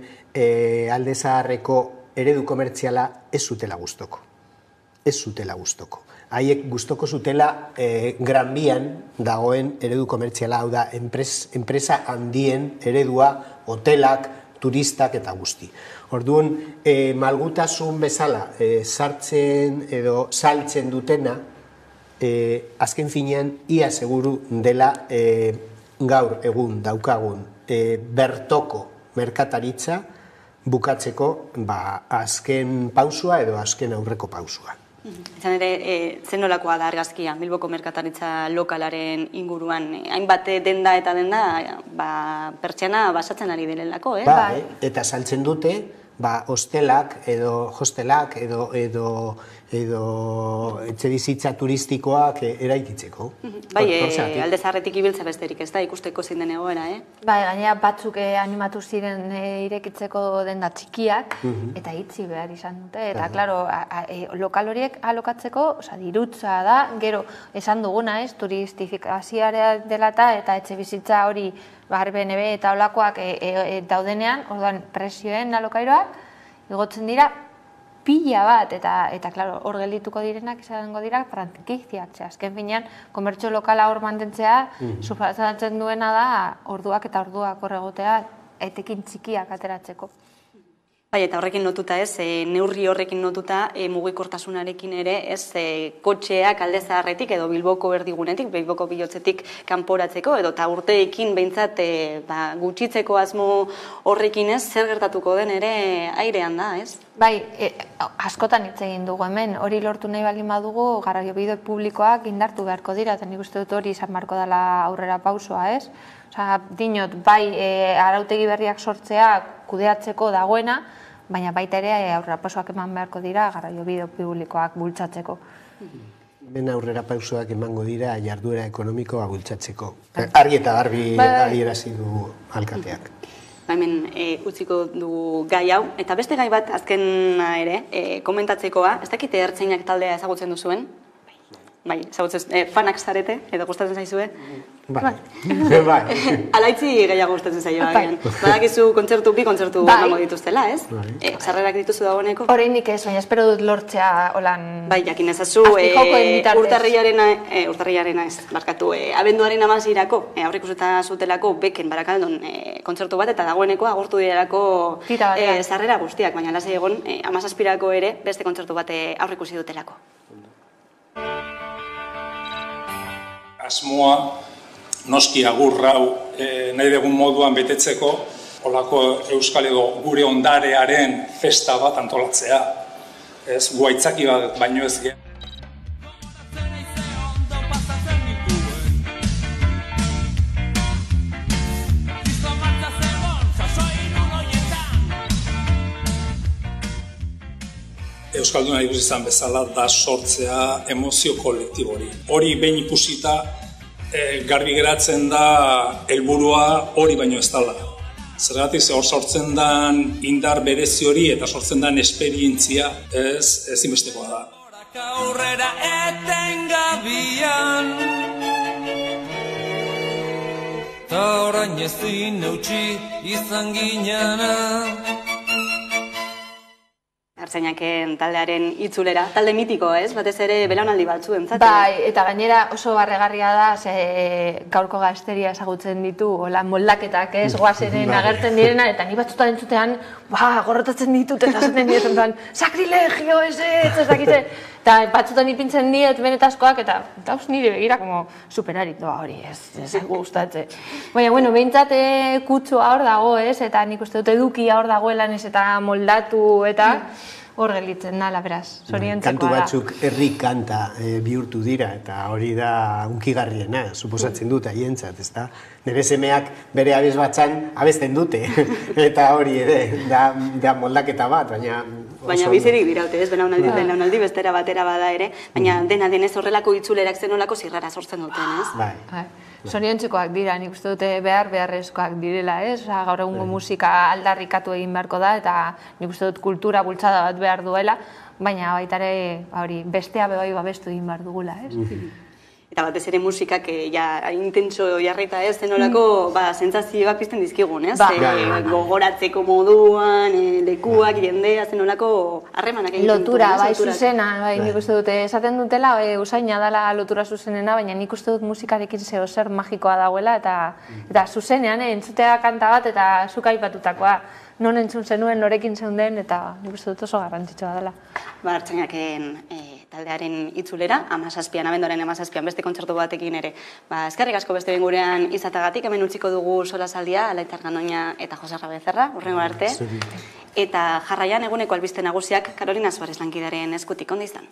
Alde Zaharreko eredu komertziala ez zutela guztoko. Ez zutela guztoko. Haiek guztoko zutela Gran Bian dagoen eredu komertziala, hau da, enpresa handien eredua, hotelak, turistak eta guzti. Orduan, malgutasun bezala sartzen edo saltzen dutena, azken finean, ia seguru dela gaur egun daukagun bertoko merkataritza, bukatzeko azken pausua edo azken aurreko pausua. Izan ere, zen nolakoa da argazkia, Bilboko merkataritza lokalaren inguruan, hainbat denda eta denda pertsiana basatzen ari direlako, eh? Ba, eta saltzen dute, ba, hostelak edo hostelak edo etxe bizitza turistikoak eraikitzeko. Bai, Alde Zaharretik ibiltza besterik ez da, ikusteko zein den egoera, eh? Bai, gainera batzuk animatu ziren irekitzeko denda txikiak eta itxi behar izan dute. Eta, klaro, lokal horiek alokatzeko, oza, dirutza da, gero, esan duguna ez, turistifikazioa dela eta etxe bizitza hori B N B eta olakoak daudenean, orduan presioen alokairoak, igotzen dira pila bat, eta klaro, hor geldituko direnak izango dira frankiziak. Azken finean, komertxo lokala hor mantentzea, suposatzen duena da orduak eta orduak horregotea, etekin txikiak ateratzeko. Bai, eta horrekin notuta ez, neurri horrekin notuta mugikortasunarekin ere ez kotxeak Alde Zaharretik edo Bilboko erdigunetik, Bilboko bilotzetik kanporatzeko edo eta urteekin behintzat gutxitzeko asmo horrekin ez, zer gertatuko den ere airean da, ez? Bai, askotan hitz egin dugu hemen, hori lortu nahi baldin badugu garraiobide publikoak indartu beharko dira, eta nik uste dut hori izan beharko dela aurrera pausoa, ez? Osa, dinot, bai arautegi berriak sortzea kudeatzeko dagoena, baina baita ere aurrera pausoak eman beharko dira garraiobide publikoak bultzatzeko. Hemen aurrera pausoak emango dira jarduera ekonomikoa bultzatzeko. Argi eta garbi adierazi dugu alkateak. Hemen utziko dugu gai hau, eta beste gai bat azkena ere komentatzekoa, ez dakite Artzainak taldea ezagutzen duzuen? Bai, fanak zarete, edo gustatzen zaizue? Bai. Alaitzi gehiago gustatzen zaio. Badakizu kontzertu bi, kontzertu emango dituztela, ez? Sarrerak dituzu dagoeneko? Oraindik ez, baina espero dut lortzea holan... Bai, jakin ezazu, urtarrilaren ez, barkatu, abenduaren amasirako, aurrikuseta zutelako Beken Barakaldon kontzertu bat, eta dagoeneko agortu direlako sarrera guztiak, baina lasai egon hamazazpirako ere beste kontzertu bat aurrikusi dutelako. Asmoa, noski agur hau nahi dugun moduan betetzeko, olako Euskal Ego gure ondarearen festa bat antolatzea. Ez guaitzaki bat baino ez gehiago. Euskalduna ikusi izan bezala da sortzea emozio kolektibori. Hori behin ikusita garbi geratzen da helburua hori baino ez dela. Zergatik ze hor sortzen den indar berezi hori eta sortzen den esperientzia ez ezinbestekoa da. Aurrera etengabian ta orain ezin eutsi izan ginena. Artzainaken taldearen itzulera, talde mitiko, ez? Batez ere belaunaldi batzu entzate. Bai, eta gainera oso barregarria da, gaurko gazteria ezagutzen ditu, hola, moldaketak, ez? Goazenen agertzen direna, eta ni batzutan entzutean, ba, gorrotatzen ditut, eta zaten diretan, sakrilegio, ez ez, ez dakitzen. Eta batzutan ipintzen diet benetazkoak, eta dauz nire begira, como, superarik doa hori, ez, ez gustatze. Baina, bueno, behintzat kutsua hor dago, ez, eta nik uste dut edukia hor dagoelan, ez, eta moldatu, eta hor gelitzen da, laberaz, zoriontzekoa da. Kantu batzuk herri kanta bihurtu dira, eta hori da unkigarriena, suposatzen dut, haientzat, ez da? Nere semeak bere abez batzan abesten dute, eta hori ere, da moldaketa bat, baina... Baina bizirik diraute, ez, belaunaldi bestera batera bada ere, baina dena denez horrelako itzulerak zen olako zirrara sortzen duten, ez? Bai. Zoriontzekoak dira, nik uste dute behar beharrezkoak direla, ez? Gaur egungo musika aldarrikatu egin beharko da, eta nik uste dut kultura bultzada bat behar duela, baina baitare bestea bebai babestu egin behar dugula, ez? Eta batez ere musikak intentso jarrita ez, zenolako sentsazioak pizten dizkigun, ez? Gogoratzeko moduan, lekuak, jendea, zenolako harremanak egiten dut. Lotura, bai, zuzena, bai, nik uste dut, esaten dutela, usaina dela lotura zuzenena, baina nik uste dut musikarekin zeo zer magikoa dagoela, eta zuzenean, entzutea kanta bat, eta zuk aipatutakoa. Non entzun zenuen, norekin zeunden, eta nik uste dut oso garrantzitsua dela. Ba, Artzainaken taldearen itzulera, hamazazpian, abenduaren hamazazpian, beste kontzertu batekin ere. Ba, eskerrik asko beste behin gurean izatagatik, hemen utziko dugu solasaldia, Alaitz Argandoña eta Jose Ramon Becerra, hurrengo arte. Eta jarraian eguneko albiste nagusiak Karolina Suárez lankidaren eskutik, ondo izan.